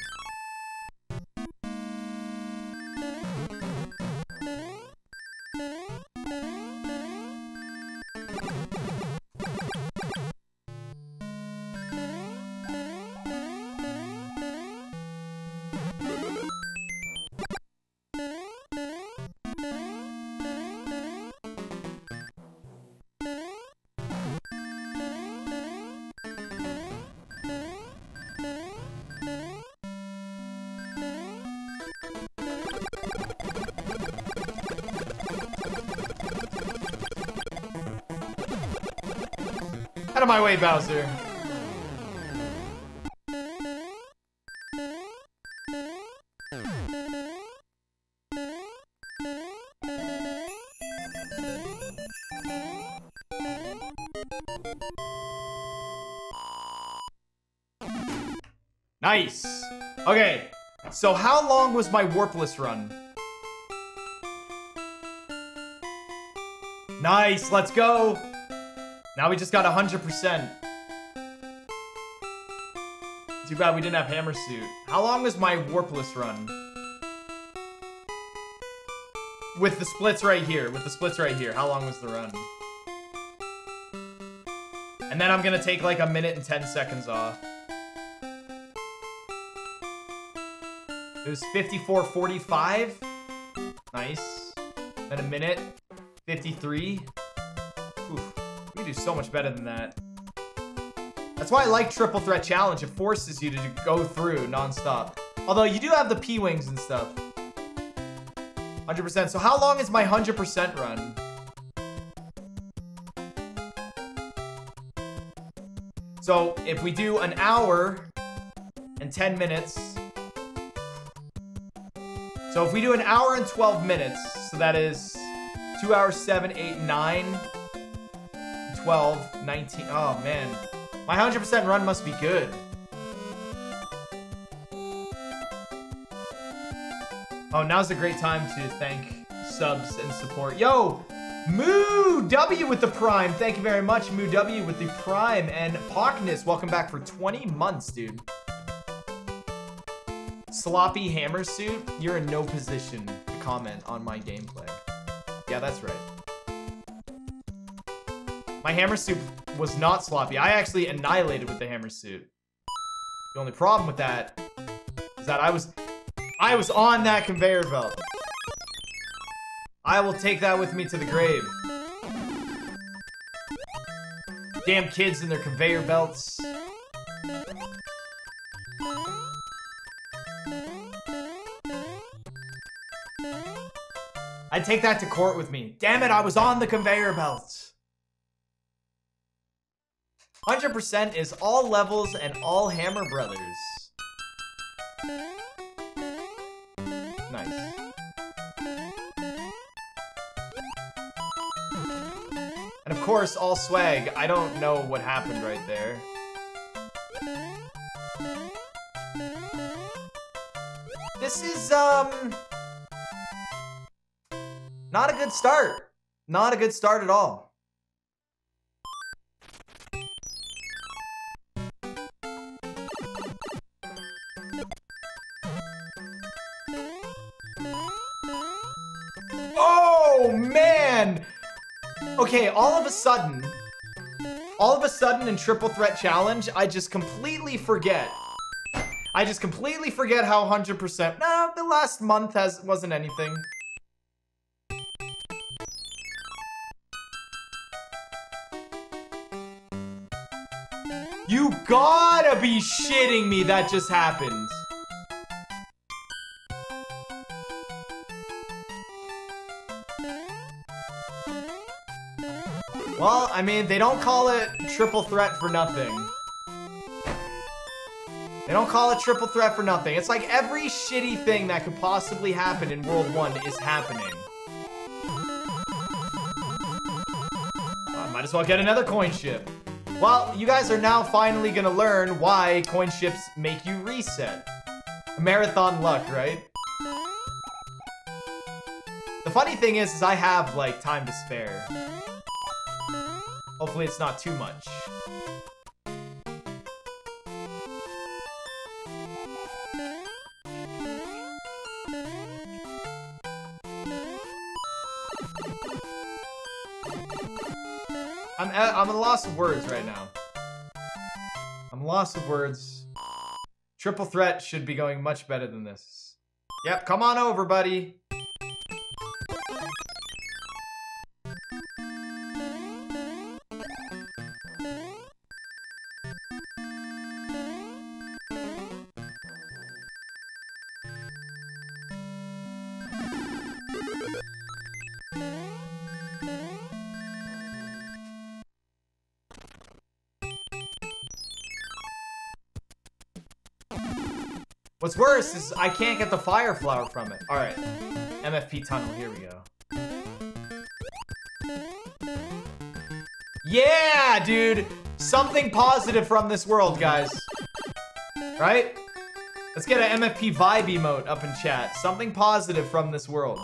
Out of my way, Bowser. Nice. Okay, so how long was my Warpless run? Nice, let's go. Now we just got 100%. Too bad we didn't have Hammer suit. How long was my Warpless run? With the splits right here, how long was the run? And then I'm gonna take like a minute and 10 seconds off. It was 54:45. Nice. Then a minute. 53. Oof. We can do so much better than that. That's why I like Triple Threat Challenge. It forces you to go through nonstop. Although you do have the P-Wings and stuff. 100%. So how long is my 100% run? So if we do an hour and 10 minutes. So if we do an hour and 12 minutes, so that is 2 hours, 7, 8, 9, 12, 19. Oh man, my 100% run must be good. Oh, now's a great time to thank subs and support. Yo, Moo W with the Prime. Thank you very much, Moo W with the Prime. And Pockness, welcome back for 20 months, dude. Sloppy Hammer suit, you're in no position to comment on my gameplay. Yeah, that's right. My Hammer suit was not sloppy. I actually annihilated with the Hammer suit. The only problem with that is that I was on that conveyor belt. I will take that with me to the grave. Damn kids and their conveyor belts. I'd take that to court with me. Damn it, I was on the conveyor belt. 100% is all levels and all Hammer Brothers. Nice. And of course, all swag. I don't know what happened right there. This is, not a good start. Not a good start at all. Oh, man. Okay, all of a sudden in Triple Threat Challenge, I just completely forget how 100%. No, the last month wasn't anything. You gotta be shitting me, that just happened. Well, I mean, they don't call it Triple Threat for nothing. It's like every shitty thing that could possibly happen in World 1 is happening. Might as well get another coin ship. Well, you guys are now finally gonna learn why coin ships make you reset. Marathon luck, right? The funny thing is I have, like, time to spare. Hopefully it's not too much. I'm at a loss of words right now. Triple Threat should be going much better than this. Yep, come on over, buddy. What's worse is I can't get the Fire Flower from it. Alright. MFP tunnel, here we go. Yeah, dude! Something positive from this world, guys. Right? Let's get an MFP vibe emote up in chat. Something positive from this world.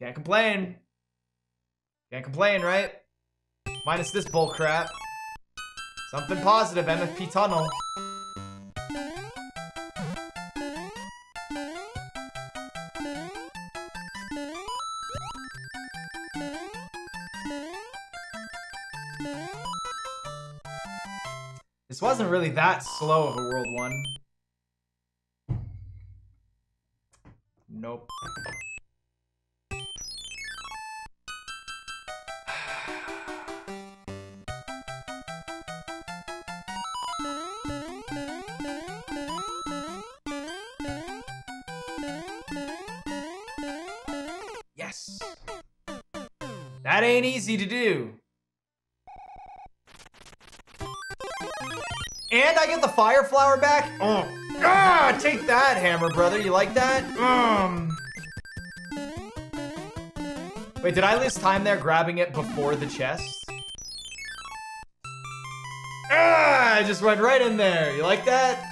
Can't complain. Can't complain, right? Minus this bull crap. Something positive, MFP tunnel. This wasn't really that slow of a world one. Nope. Yes. That ain't easy to do. And I get the Fire Flower back? Oh. Ah, take that, Hammer Brother. You like that? Wait, did I lose time there grabbing it before the chest? Ah, I just went right in there. You like that?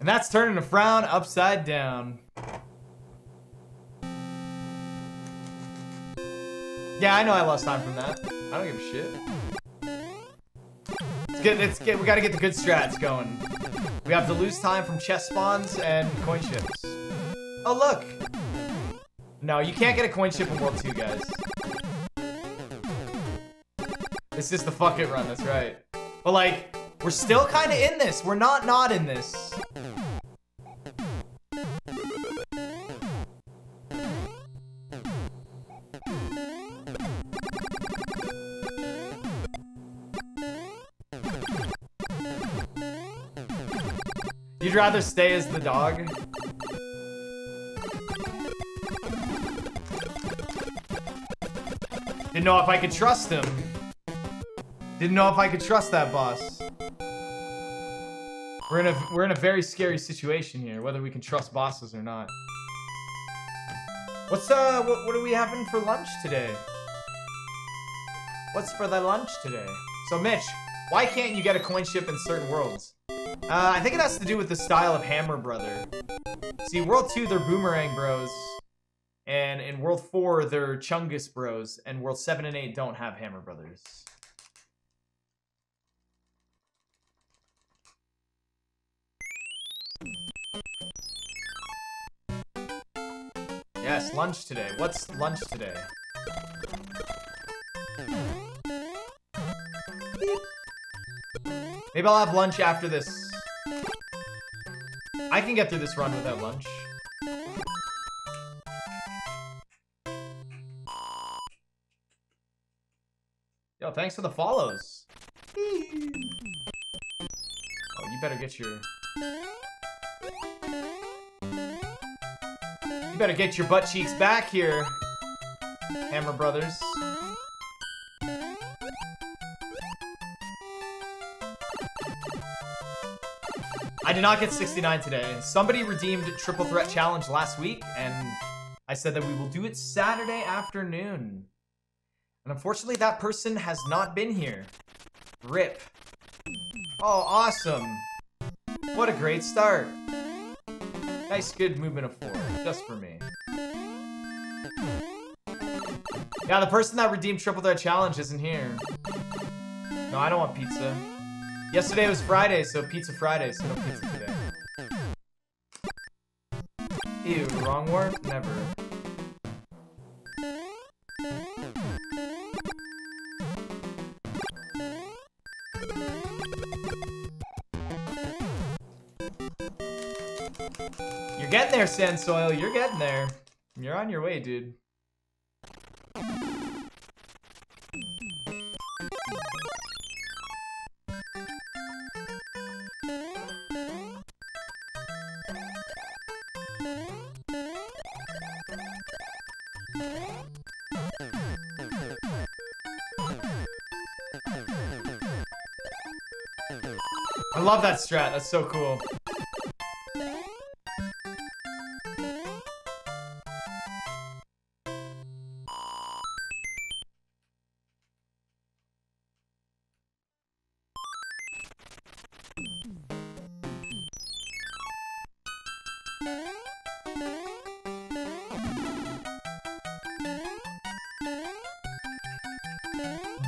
And that's turning a frown upside down. Yeah, I know I lost time from that. I don't give a shit. It's good. We gotta get the good strats going. We have to lose time from chest spawns and coin ships. Oh, look! No, you can't get a coin ship in World 2, guys. It's just the fuck it run, that's right. But, like, we're still kinda in this. We're not in this. You'd rather stay as the dog? Didn't know if I could trust him. Didn't know if I could trust that boss. We're in a very scary situation here, whether we can trust bosses or not. What's what are we having for lunch today? What's for the lunch today? So Mitch, why can't you get a coin ship in certain worlds? I think it has to do with the style of Hammer Brother. See, World 2, they're Boomerang Bros. And in World 4, they're Chungus Bros. And World 7 and 8 don't have Hammer Brothers. Yes, lunch today. What's lunch today? Maybe I'll have lunch after this. I can get through this run without lunch. Yo, thanks for the follows. Oh, you better get your... You better get your butt cheeks back here, Hammer Brothers. I did not get 69 today. Somebody redeemed Triple Threat Challenge last week, and I said that we will do it Saturday afternoon. And unfortunately, that person has not been here. RIP. Oh, awesome. What a great start. Nice, good movement of four, just for me. Yeah, the person that redeemed Triple Threat Challenge isn't here. No, I don't want pizza. Yesterday was Friday, so Pizza Friday, so no pizza today. Ew, wrong word? Never. You're getting there, Sand Soil. You're getting there. You're on your way, dude. I love that strat, that's so cool.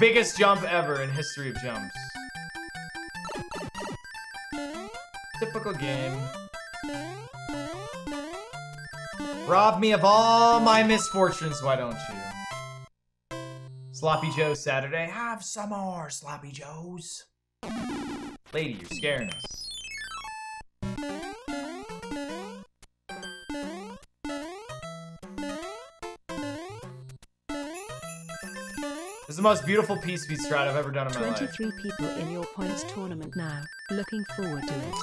Biggest jump ever in history of jumps. Typical game. Rob me of all my misfortunes, why don't you? Sloppy Joe Saturday. Have some more, Sloppy Joes. Lady, you're scaring us. This is the most beautiful piece of strat I've ever done in my life. 23 people in your points tournament now. Looking forward to it.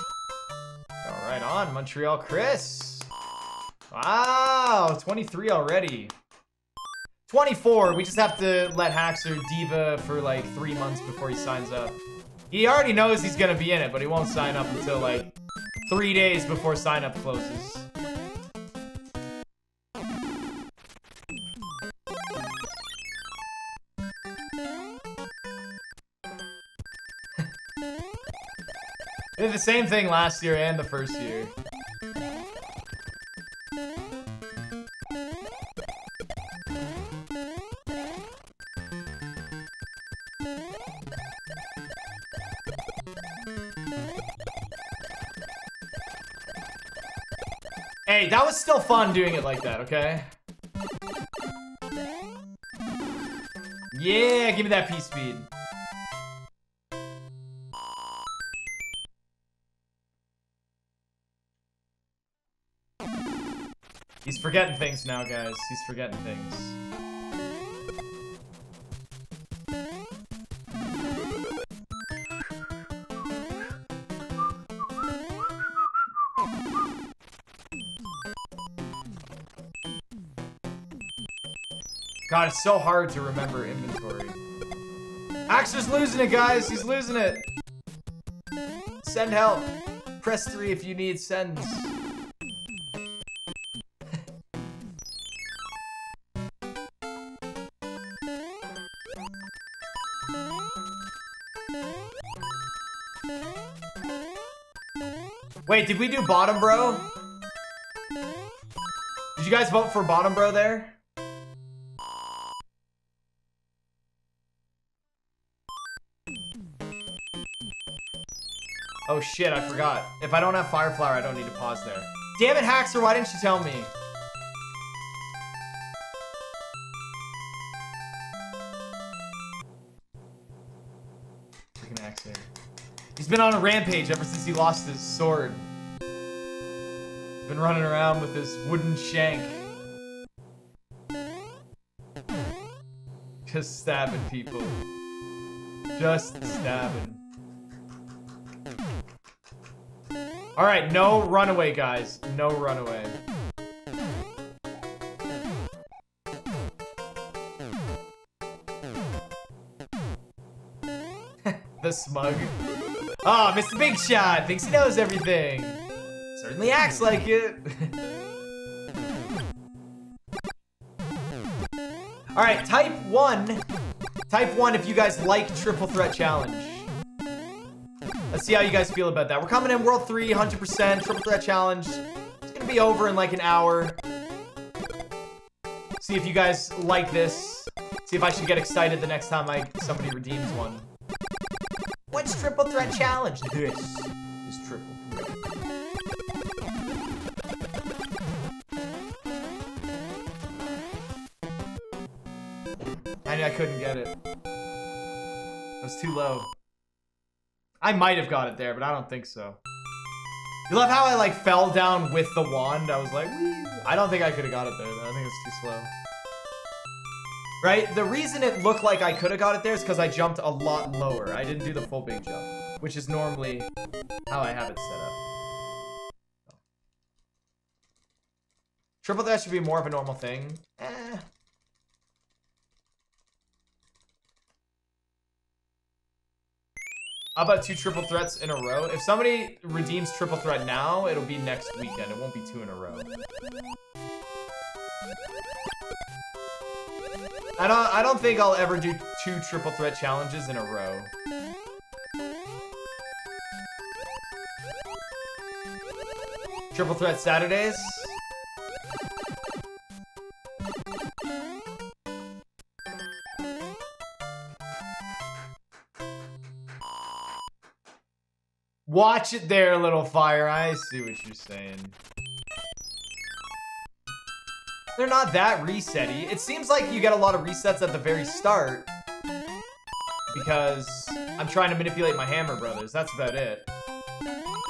All right, on Montreal Chris. Wow, 23 already. 24. We just have to let Haxor diva for like 3 months before he signs up. He already knows he's gonna be in it, but he won't sign up until like 3 days before sign up closes. They did the same thing last year and the first year. Hey, that was still fun doing it like that, okay? Yeah, give me that P-Speed. He's forgetting things now, guys. He's forgetting things. God, it's so hard to remember inventory. Haxor's losing it, guys. He's losing it. Send help. Press 3 if you need sends. Wait, did we do Bottom Bro? Did you guys vote for Bottom Bro there? Oh shit, I forgot. If I don't have Fire Flower, I don't need to pause there. Damn it, Haxor, why didn't you tell me? Freaking Haxor. He's been on a rampage ever since he lost his sword. He's been running around with this wooden shank. Just stabbing people. Just stabbing. All right, no runaway, guys. No runaway. The smug. Oh, Mr. Big Shot thinks he knows everything. Certainly acts like it. All right, type 1. Type 1 if you guys like Triple Threat Challenge. Let's see how you guys feel about that. We're coming in World 3, 100%, Triple Threat Challenge. It's gonna be over in like an hour. See if you guys like this. See if I should get excited the next time somebody redeems one. What's Triple Threat Challenge? This is Triple Threat. I knew I couldn't get it. That was too low. I might have got it there, but I don't think so. You love how I like fell down with the wand? I was like, wee. I don't think I could have got it there, though. I think it's too slow. Right? The reason it looked like I could have got it there is because I jumped a lot lower. I didn't do the full big jump, which is normally how I have it set up. So. Triple Threat should be more of a normal thing. Eh. How about 2 triple threats in a row? If somebody redeems triple threat now, it'll be next weekend. It won't be 2 in a row. I don't think I'll ever do 2 triple threat challenges in a row. Triple Threat Saturdays? Watch it there, little fire. I see what you're saying. They're not that reset-y. It seems like you get a lot of resets at the very start because I'm trying to manipulate my Hammer Brothers. That's about it.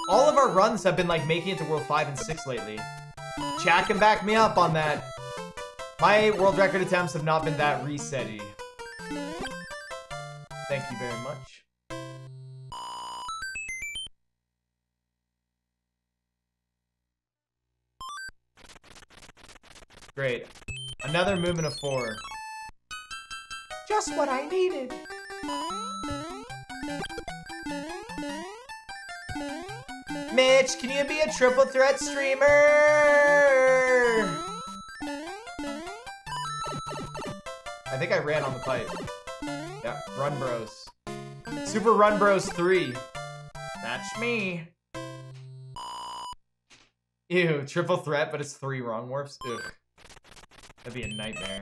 All of our runs have been like making it to World 5 and 6 lately. Chat can back me up on that. My world record attempts have not been that reset-y. Thank you very much. Great. Another movement of 4. Just what I needed. Mitch, can you be a triple threat streamer? I think I ran on the pipe. Yeah, Run Bros. Super Run Bros. 3. That's me. Ew, triple threat, but it's 3 wrong warps? Ugh. That'd be a nightmare.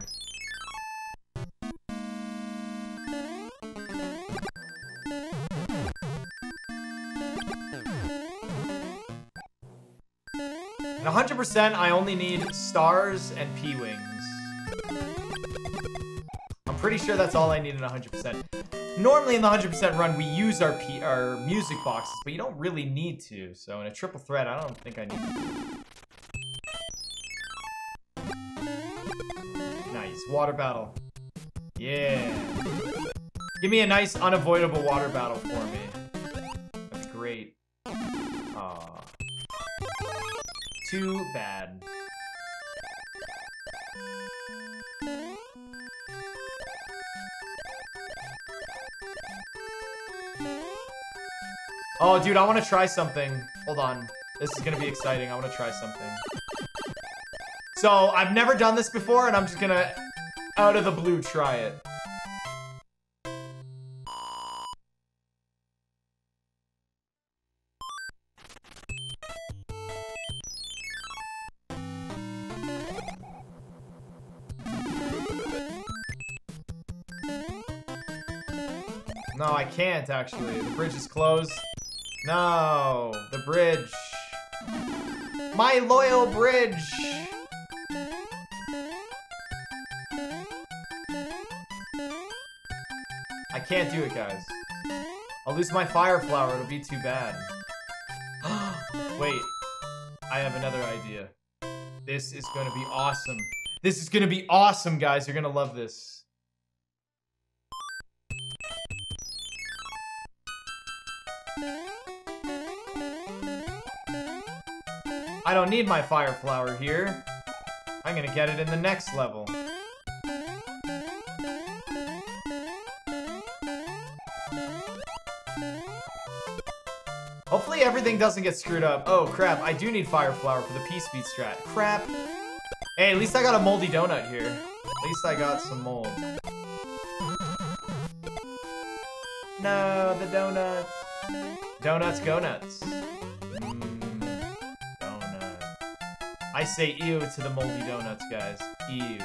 And 100%, I only need stars and P-Wings. I'm pretty sure that's all I need in 100%. Normally in the 100% run, we use our music boxes, but you don't really need to. So in a triple threat, I don't think I need to. Water battle. Yeah. Give me a nice, unavoidable water battle for me. That's great. Aw. Too bad. Oh, dude, I want to try something. Hold on. This is going to be exciting. I want to try something. So, I've never done this before, and I'm just going to... out of the blue, try it. No, I can't, actually. The bridge is closed. No, the bridge. My loyal bridge. I can't do it, guys. I'll lose my Fire Flower. It'll be too bad. Wait. I have another idea. This is gonna be awesome. This is gonna be awesome, guys. You're gonna love this. I don't need my Fire Flower here. I'm gonna get it in the next level. Hopefully everything doesn't get screwed up. Oh crap, I do need Fire Flower for the P-Speed strat. Crap. Hey, at least I got a moldy donut here. At least I got some mold. No, the donuts. Donuts go nuts. Donut. I say ew to the moldy donuts, guys. Ew.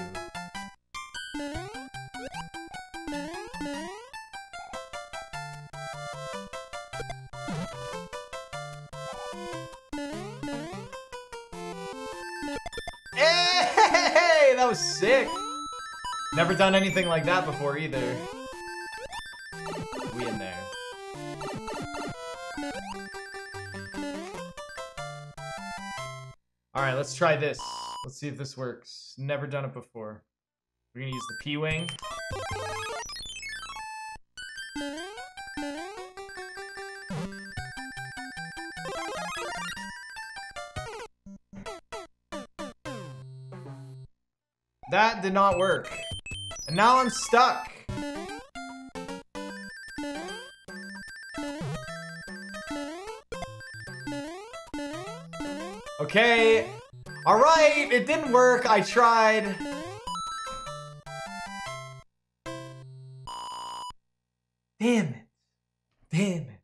That was sick. Never done anything like that before either. We in there. All right, let's try this. Let's see if this works. Never done it before. We're gonna use the P-Wing. That did not work. And now I'm stuck. Okay. All right, it didn't work. I tried. Damn it. Damn it.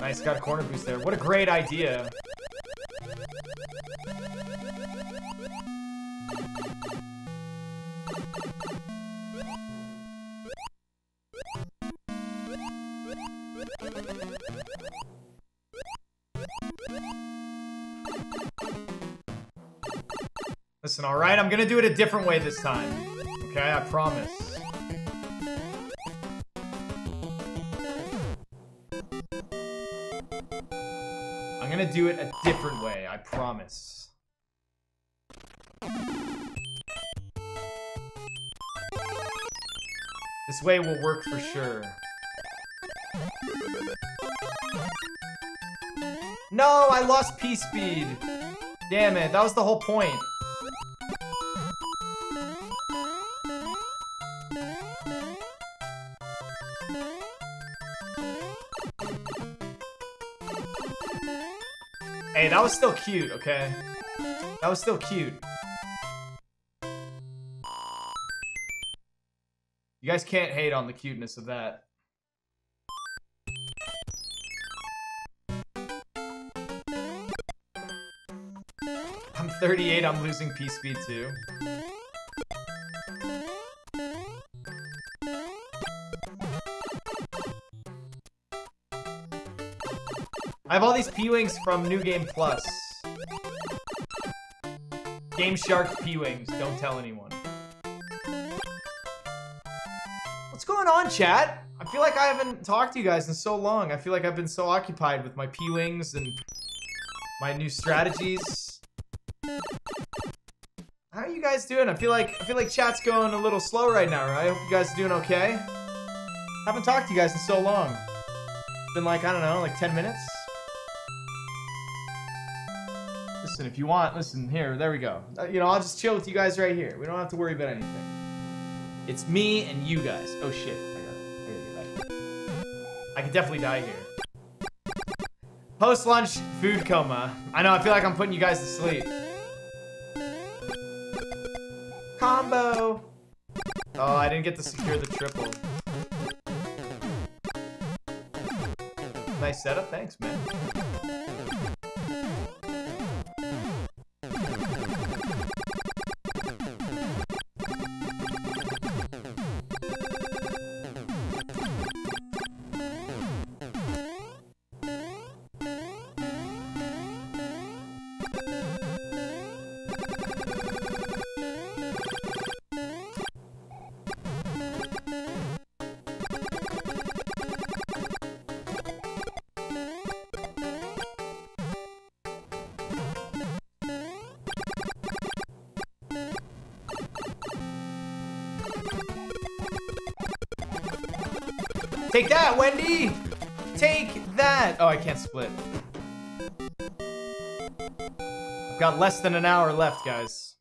Nice, got a corner boost there. What a great idea. Listen, alright? I'm gonna do it a different way this time. Okay, I promise. I'm gonna do it a different way, I promise. This way will work for sure. No, I lost P-Speed. Damn it, that was the whole point. Hey, that was still cute, okay? That was still cute. You guys can't hate on the cuteness of that. I'm 38, I'm losing P-Speed too. I have all these P-Wings from New Game Plus. Game Shark P-Wings, don't tell anyone. What's going on, chat? I feel like I haven't talked to you guys in so long. I feel like I've been so occupied with my P-Wings and my new strategies. How are you guys doing? I feel like chat's going a little slow right now, right? I hope you guys are doing okay. I haven't talked to you guys in so long. It's been like, I don't know, like 10 minutes? Listen, if you want, listen, here, there we go. You know, I'll just chill with you guys right here. We don't have to worry about anything. It's me and you guys. Oh, shit. I gotta get back here. I could definitely die here. Post-lunch food coma. I know, I feel like I'm putting you guys to sleep. Combo! Oh, I didn't get to secure the triple. Nice setup. Thanks, man. Take that, Wendy! Take that! Oh, I can't split. I've got less than an hour left, guys.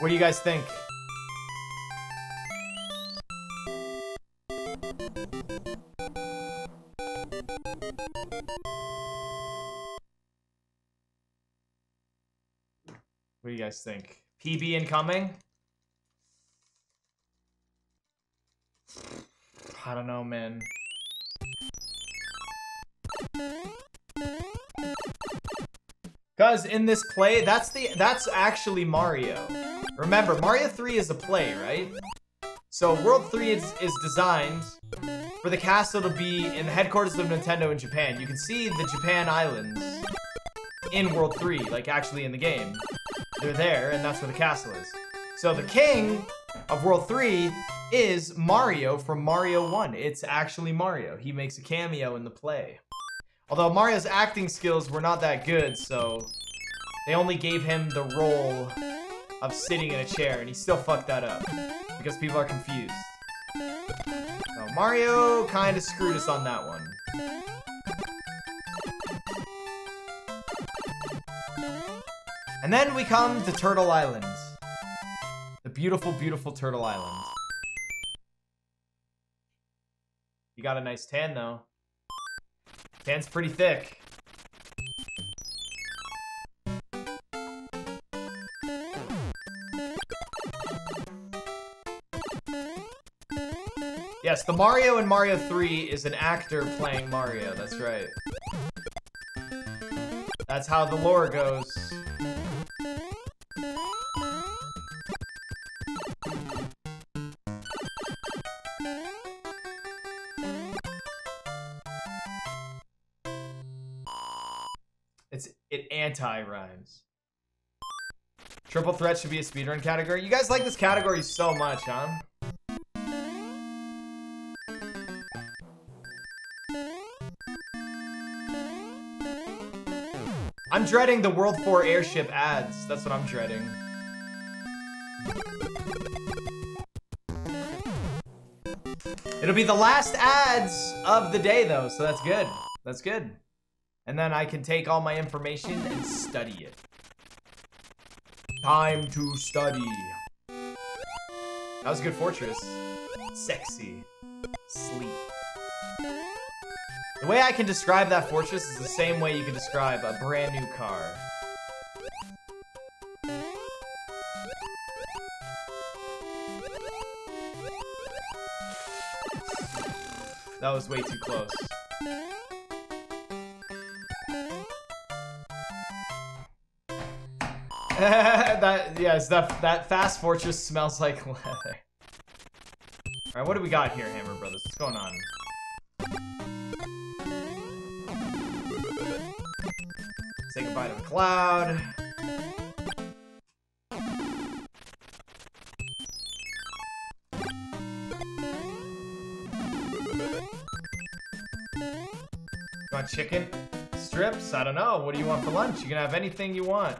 What do you guys think? Think PB incoming? I don't know, man. Cuz in this play, that's actually Mario. Remember, Mario 3 is a play, right? So World 3 is designed for the castle to be in the headquarters of Nintendo in Japan. You can see the Japan Islands in World 3, like actually in the game. They're there, and that's where the castle is. So the king of World 3 is Mario from Mario 1. It's actually Mario. He makes a cameo in the play. Although Mario's acting skills were not that good, so they only gave him the role of sitting in a chair, and he still fucked that up because people are confused. So Mario kind of screwed us on that one. And then we come to Turtle Island. The beautiful, beautiful Turtle Island. You got a nice tan, though. Tan's pretty thick. Yes, the Mario in Mario 3 is an actor playing Mario. That's right. That's how the lore goes. It anti-rhymes. Triple Threat should be a speedrun category. You guys like this category so much, huh? I'm dreading the World 4 airship ads. That's what I'm dreading. It'll be the last ads of the day, though, so that's good. That's good. And then I can take all my information and study it. Time to study. That was a good fortress. Sexy. Sleep. The way I can describe that fortress is the same way you can describe a brand new car. That was way too close. That fast fortress smells like leather. Alright, what do we got here, Hammer Brothers? What's going on? Say goodbye to the cloud. You want chicken strips? I don't know. What do you want for lunch? You can have anything you want.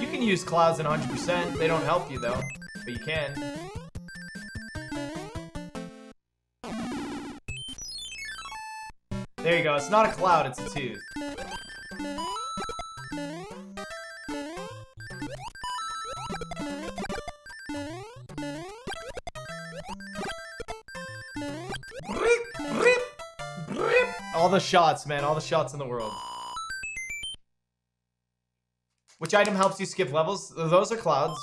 You can use clouds at 100%. They don't help you though, but you can. There you go, it's not a cloud, it's a tooth. All the shots, man, all the shots in the world. Which item helps you skip levels? Those are clouds.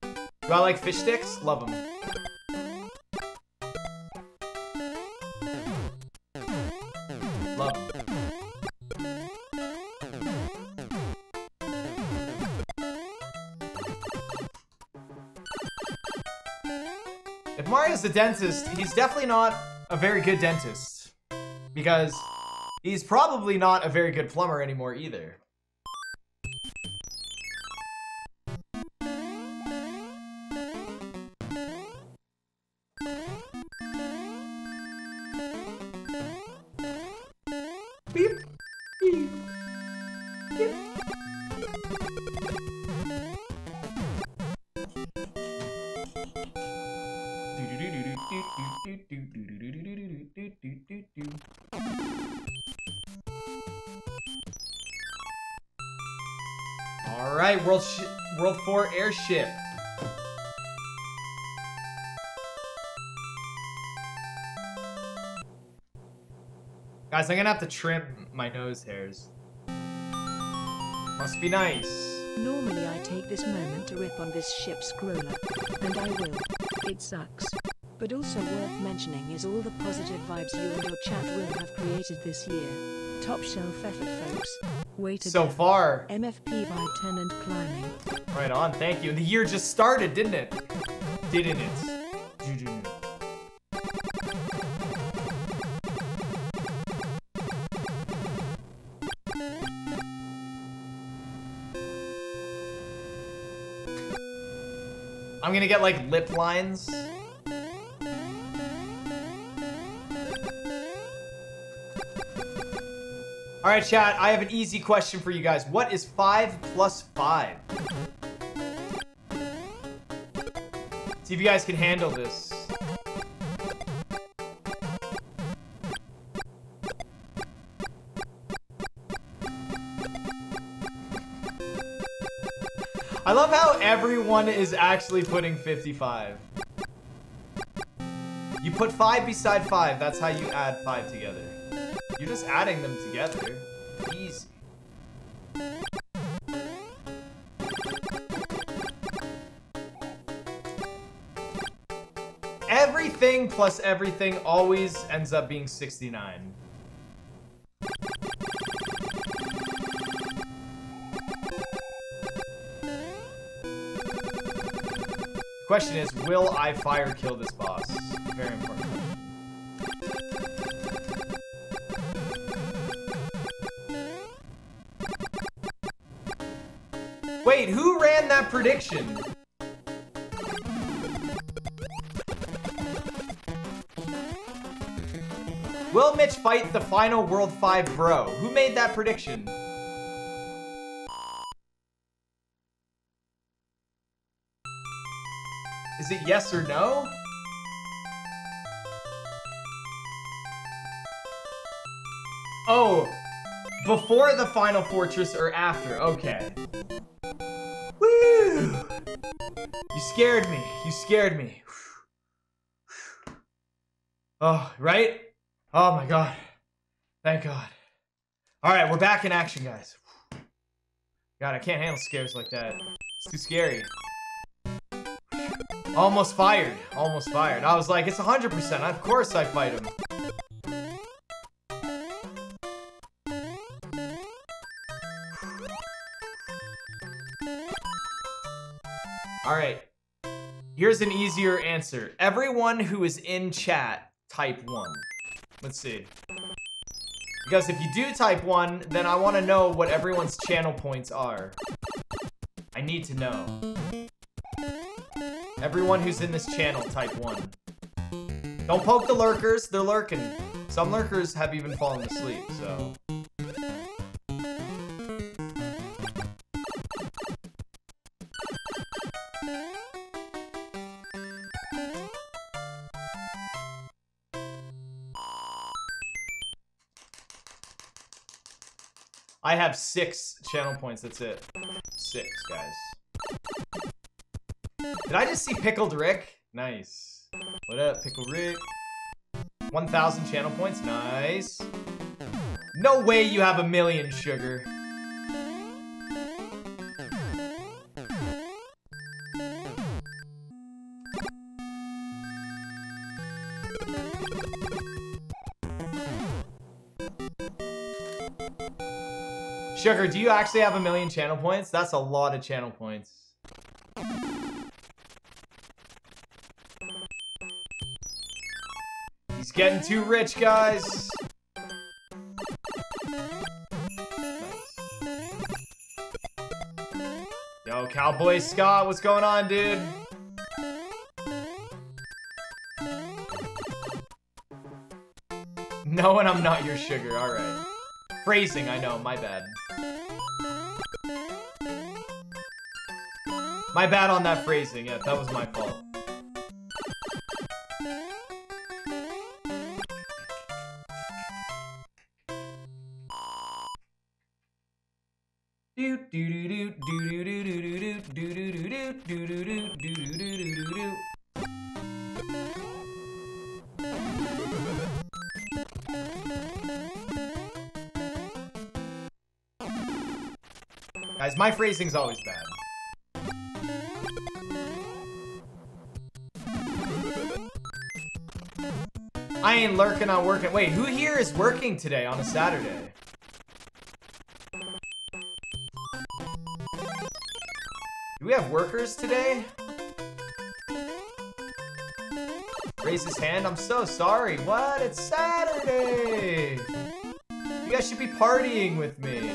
Do I like fish sticks? Love them. The dentist, he's definitely not a very good dentist because he's probably not a very good plumber anymore either. Beep. Beep. Beep. All right, World 4 airship. Guys, I'm gonna have to trim my nose hairs. Must be nice. Normally, I take this moment to rip on this ship's scroller, and I will. It sucks. But also worth mentioning is all the positive vibes you and your chat room have created this year. Top shelf effort, folks. Way to go. So far. MFP by 10 and climbing. Right on, thank you. The year just started, didn't it? Didn't it? I'm gonna get like lip lines. All right, chat, I have an easy question for you guys. What is 5 plus 5? See if you guys can handle this. I love how everyone is actually putting 55. You put 5 beside 5, that's how you add 5 together. You're just adding them together. Easy. Everything plus everything always ends up being 69. The question is, will I fire kill this boss? Very important. Wait, who ran that prediction? Will Mitch fight the final World 5 bro? Who made that prediction? Is it yes or no? Oh, before the final fortress or after? Okay. Woo! You scared me. You scared me. Oh, right? Oh my god. Thank god. Alright, we're back in action, guys. God, I can't handle scares like that. It's too scary. Almost fired. Almost fired. I was like, it's 100%. Of course I fight him. Alright. Here's an easier answer. Everyone who is in chat, type 1. Let's see. Because if you do type 1, then I want to know what everyone's channel points are. I need to know. Everyone who's in this channel, type 1. Don't poke the lurkers, they're lurking. Some lurkers have even fallen asleep, so... I have 6 channel points, that's it. 6, guys. Did I just see Pickled Rick? Nice. What up, Pickled Rick? 1,000 channel points, nice. No way you have 1,000,000, Sugar. Sugar, do you actually have 1,000,000 channel points? That's a lot of channel points. He's getting too rich, guys. Nice. Yo, Cowboy Scott, what's going on, dude? No, and I'm not your sugar, alright. Phrasing, I know, my bad. My bad on that phrasing, yeah, that was my fault. Guys, my phrasing's always bad. I ain't lurking, I'm working. Wait, who here is working today on a Saturday? Do we have workers today? Raise his hand, I'm so sorry. What? It's Saturday! You guys should be partying with me.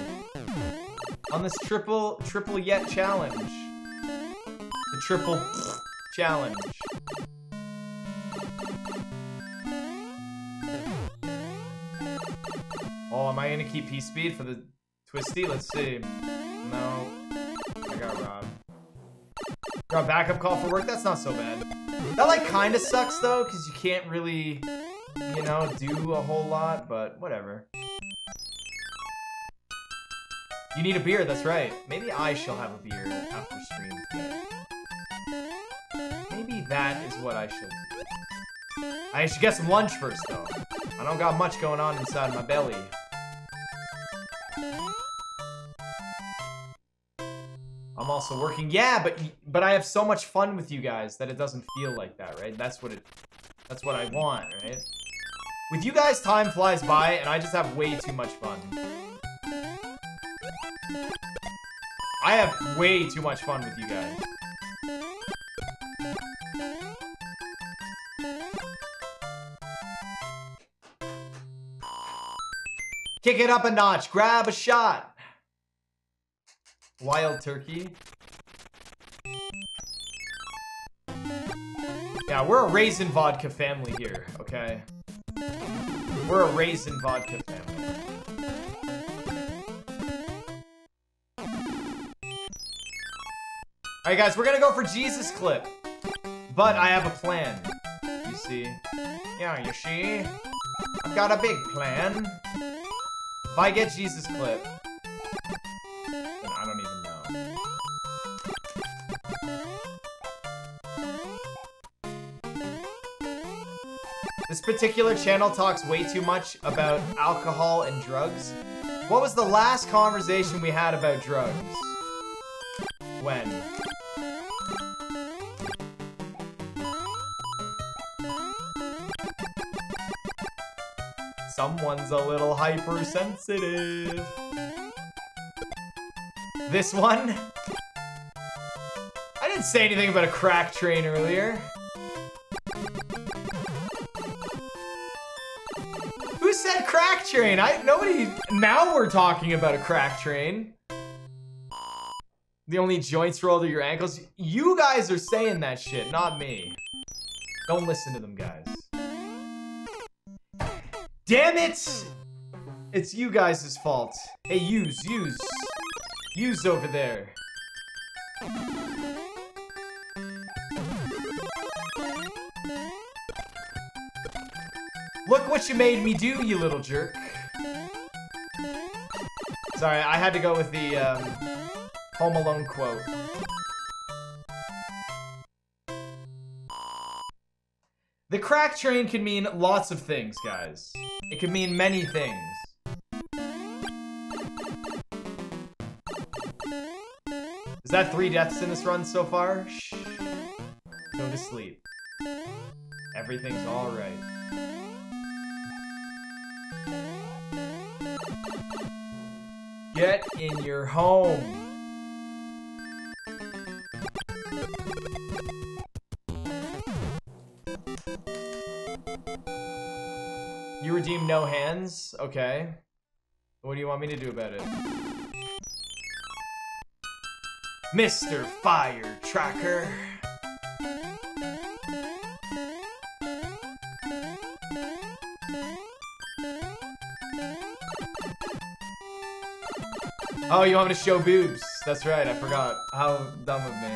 On this triple yet challenge. The triple challenge. Oh, am I gonna keep P-Speed for the twisty? Let's see. No. I got robbed. Got a backup call for work? That's not so bad. That, like, kinda sucks, though, because you can't really, you know, do a whole lot, but whatever. You need a beer, that's right. Maybe I shall have a beer after stream today. Maybe that is what I should do. I should get some lunch first, though. I don't got much going on inside my belly. I'm also working. Yeah, but I have so much fun with you guys that it doesn't feel like that, right? That's what I want, right? With you guys, time flies by, and I just have way too much fun. I have way too much fun with you guys. Kick it up a notch. Grab a shot. Wild turkey. Yeah, we're a Raisin Vodka family here, okay? We're a Raisin Vodka family. Alright guys, we're gonna go for Jesus clip. But I have a plan. You see? Yeah, you see? I've got a big plan. If I get Jesus clip, then I don't even know. This particular channel talks way too much about alcohol and drugs. What was the last conversation we had about drugs? When? Someone's a little hypersensitive. This one? I didn't say anything about a crack train earlier. Who said crack train? Nobody. Now we're talking about a crack train. The only joints rolled are your ankles. You guys are saying that shit, not me. Don't listen to them, guys. Damn it! It's you guys' fault. Hey, use over there. Look what you made me do, you little jerk. Sorry, I had to go with the Home Alone quote. The crack train can mean lots of things, guys. It can mean many things. Is that 3 deaths in this run so far? Shh. Go to sleep. Everything's alright. Get in your home. You redeem no hands? Okay. What do you want me to do about it? Mr. Fire Tracker. Oh, you want me to show boobs? That's right, I forgot. How dumb of me.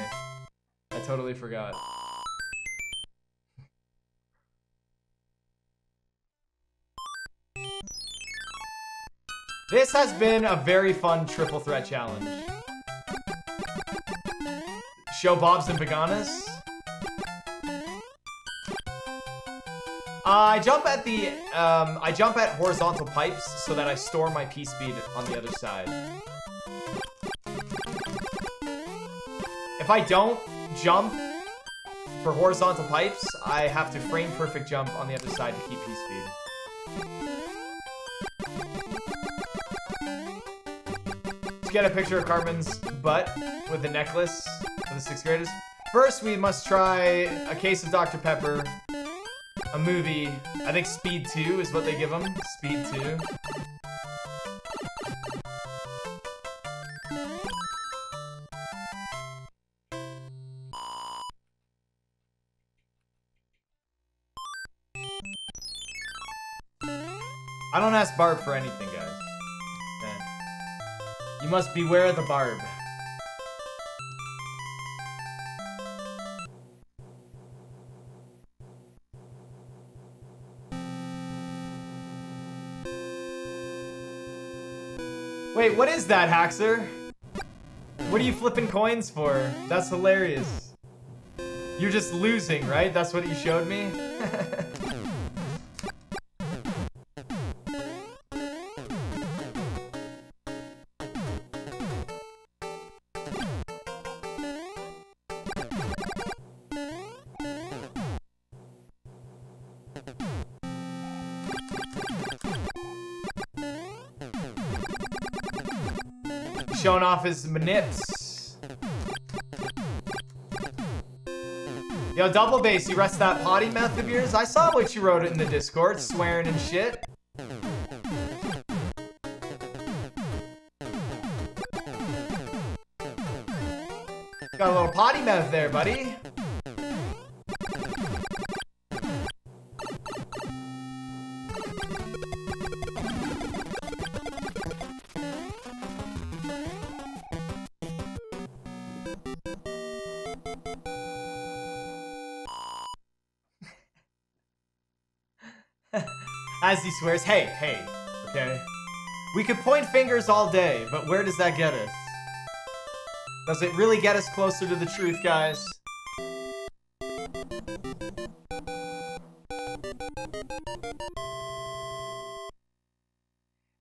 I totally forgot. This has been a very fun Triple Threat Challenge. Show bobs and baganas. I jump at horizontal pipes so that I store my P speed on the other side. If I don't jump for horizontal pipes, I have to frame perfect jump on the other side to keep P speed. Get a picture of Cartman's butt with the necklace for the 6th graders. First, we must try a case of Dr. Pepper, a movie. I think Speed 2 is what they give them. Speed 2. I don't ask Barb for anything, guys. You must beware the barb. Wait, what is that, Haxor? What are you flipping coins for? That's hilarious. You're just losing, right? That's what you showed me? Showing off his manips. Yo, Double Bass, you rest that potty mouth of yours? I saw what you wrote in the Discord, swearing and shit. Got a little potty mouth there, buddy. as he swears. Hey, okay? We could point fingers all day, but where does that get us? Does it really get us closer to the truth, guys?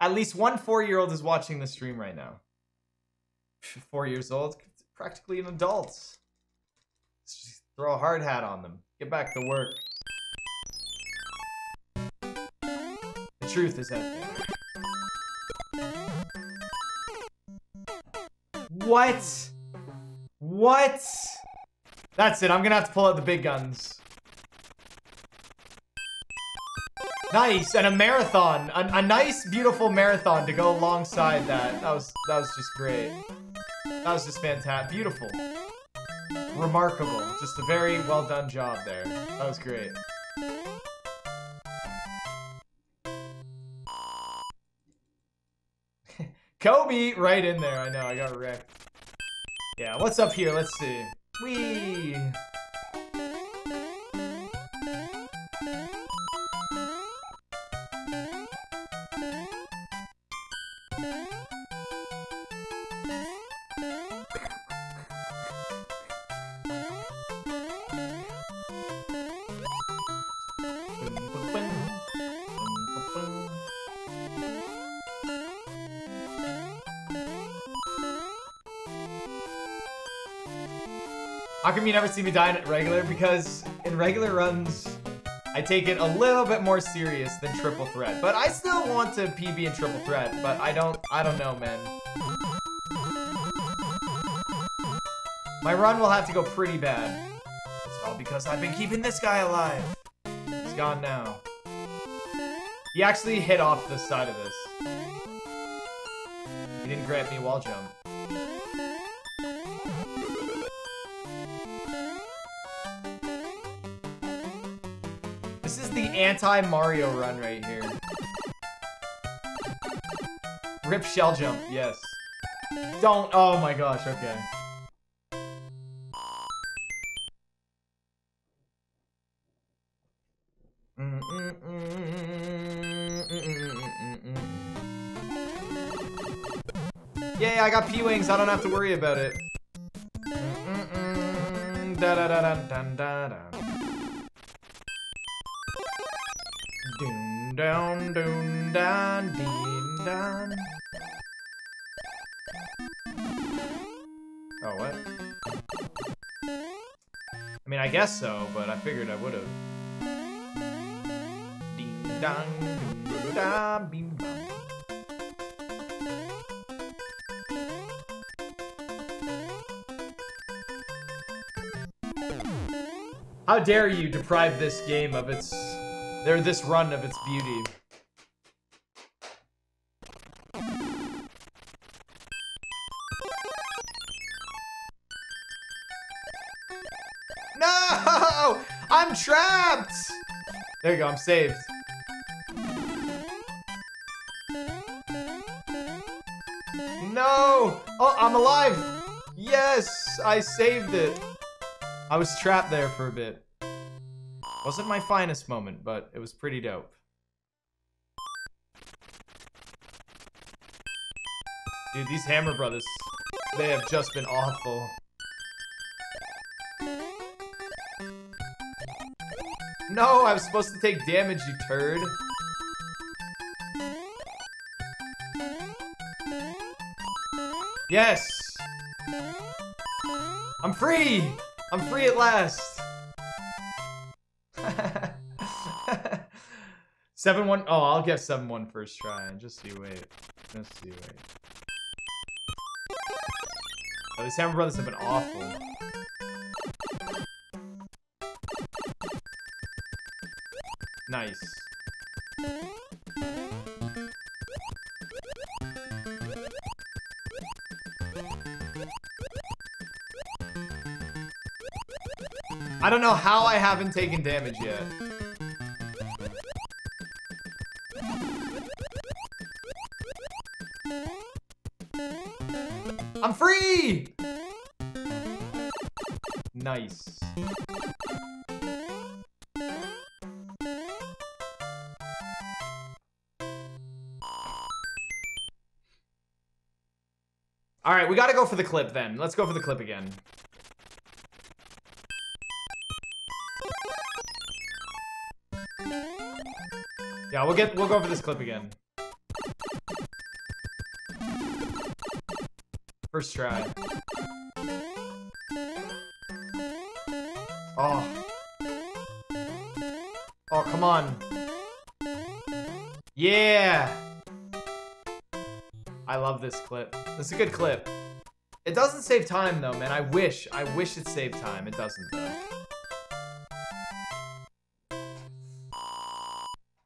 At least 1 4-year-old is watching the stream right now. 4 years old, practically an adult. Just throw a hard hat on them. Get back to work. The truth is out there. What? What? That's it. I'm gonna have to pull out the big guns. Nice, and a marathon. A nice, beautiful marathon to go alongside that. That was just great. That was just fantastic. Beautiful. Remarkable. Just a very well done job there. That was great. Kobe right in there. I know, I got wrecked. Yeah, what's up here? Let's see. Whee! How come you never see me die in regular? Because in regular runs, I take it a little bit more serious than Triple Threat. But I still want to PB in Triple Threat, but I don't know, man. My run will have to go pretty bad. It's all because I've been keeping this guy alive. He's gone now. He actually hit off the side of this. He didn't grab me a wall jump. Anti-Mario run right here. Rip shell jump, yes. Don't, oh my gosh, okay. Yeah, I got P-Wings, I don't have to worry about it. Down, down, down, ding, down. Oh, what? I mean, I guess so, but I figured I would've. Ding, dong, ding, dong, ding, dong. How dare you deprive this game of its... They're this run of its beauty. No! I'm trapped! There you go, I'm saved. No! Oh, I'm alive! Yes, I saved it. I was trapped there for a bit. Wasn't my finest moment, but it was pretty dope. Dude, these Hammer Brothers, they have just been awful. No, I was supposed to take damage, you turd. Yes! I'm free! I'm free at last! 7-1. Oh, I'll get 7-1 first try. Just you wait. Just you wait. Oh, these Hammer Brothers have been awful. Nice. I don't know how I haven't taken damage yet. I'm free! Nice. All right, we gotta go for the clip then. Let's go for the clip again. Yeah, we'll go for this clip again. First try. Oh. Oh, come on. Yeah! I love this clip. This is a good clip. It doesn't save time though, man. I wish it saved time. It doesn't though.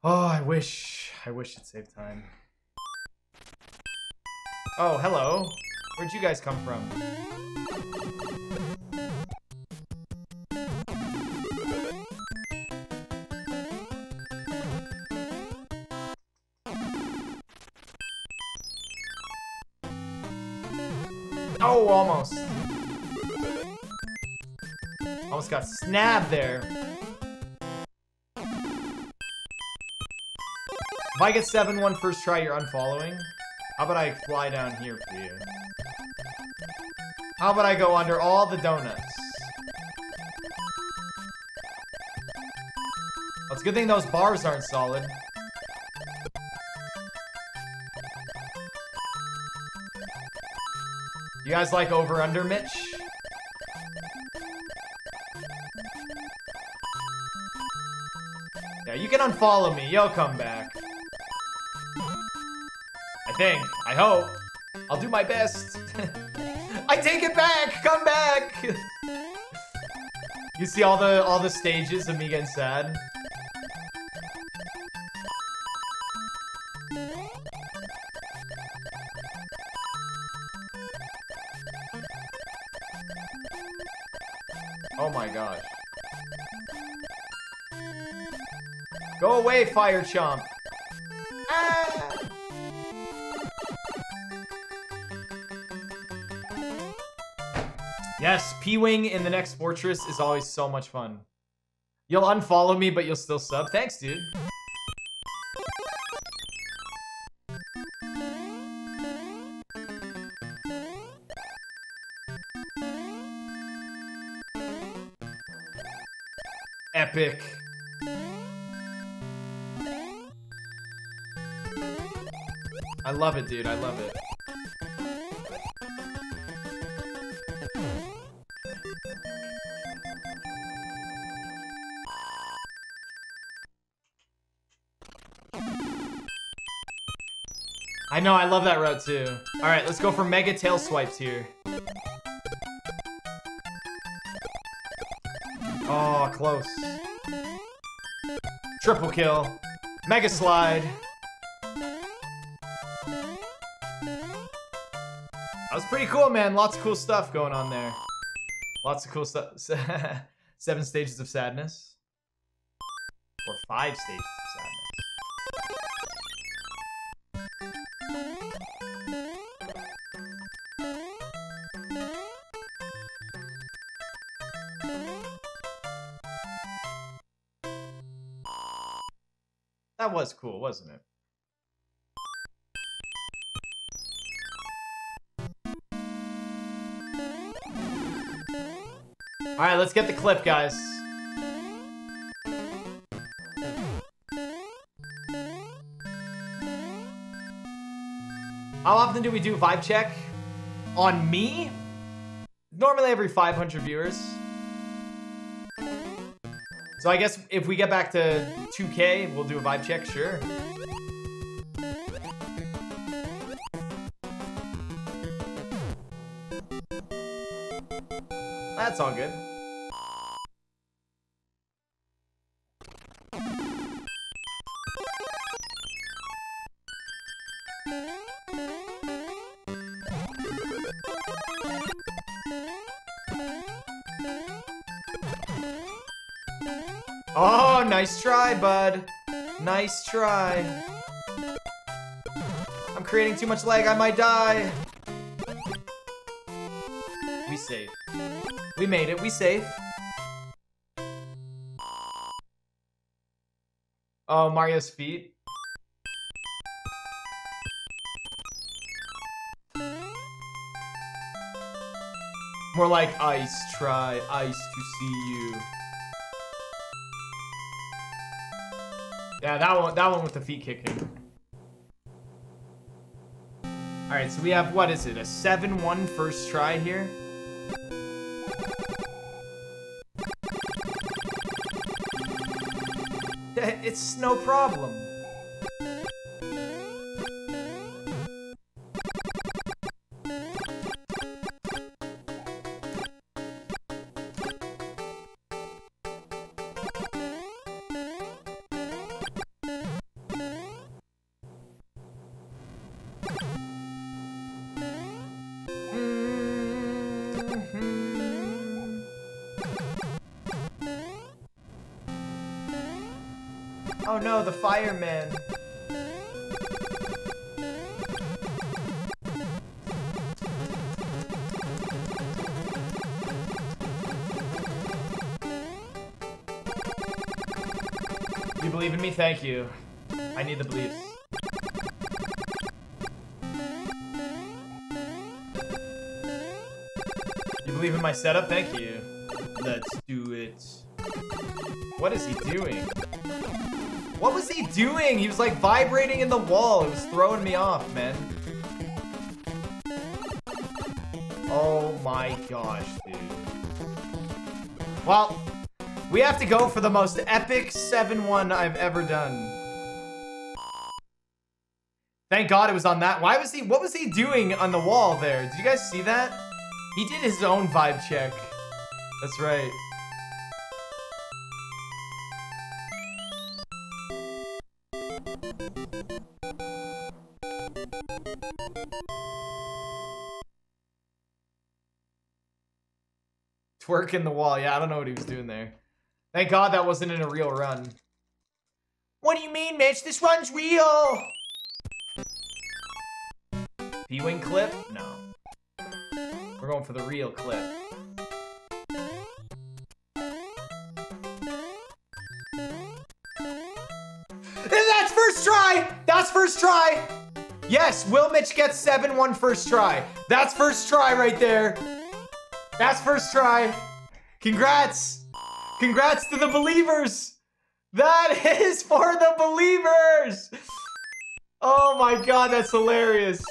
Oh, I wish it saved time. Oh, hello. Where'd you guys come from? Oh, almost. Almost got snabbed there. If I get 7-1 first try, you're unfollowing. How about I fly down here for you? How about I go under all the donuts? Well, it's a good thing those bars aren't solid. You guys like over-under, Mitch? Yeah, you can unfollow me. You'll come back. I think. I hope. I'll do my best. I take it back! Come back! You see all the stages of me getting sad? Oh my gosh. Go away, Fire Chomp! Ah! Yes, P-Wing in the next fortress is always so much fun. You'll unfollow me, but you'll still sub. Thanks, dude. Epic. I love it, dude. I love it. I know, I love that route too. All right, let's go for mega tail swipes here. Oh, close. Triple kill. Mega slide. That was pretty cool, man. Lots of cool stuff going on there. Lots of cool stuff. 7 stages of sadness. Or 5 stages of sadness. That was cool, wasn't it? All right, let's get the clip, guys. How often do we do vibe check? On me? Normally every 500 viewers. So I guess if we get back to 2K, we'll do a vibe check, sure. That's all good. Oh, nice try, bud. Nice try. I'm creating too much lag. I might die. We safe. We made it. We safe. Oh, Mario's feet. More like ice, try ice to see you. Yeah, that one with the feet kicking. Alright, so we have, what is it, a 7-1 first try here? It's no problem. Oh no, the fireman. You believe in me? Thank you. I need the beliefs. You believe in my setup? Thank you. Let's do it. What is he doing? What was he doing? He was like vibrating in the wall. It was throwing me off, man. Oh my gosh, dude. Well, we have to go for the most epic 7-1 I've ever done. Thank God it was on that. Why was he, what was he doing on the wall there? Did you guys see that? He did his own vibe check. That's right. Twerk in the wall. Yeah, I don't know what he was doing there. Thank God that wasn't in a real run. What do you mean, Mitch? This run's real! P-Wing clip? No. We're going for the real clip. And that's first try! That's first try! Yes, will Mitch get 7-1 first try? That's first try right there. That's first try. Congrats. Congrats to the believers. That is for the believers. Oh my God, that's hilarious.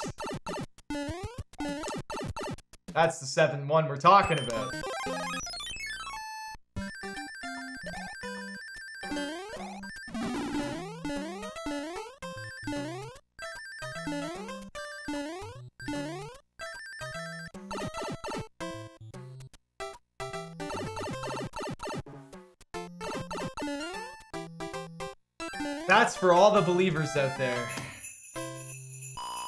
That's the 7-1 we're talking about. That's for all the believers out there.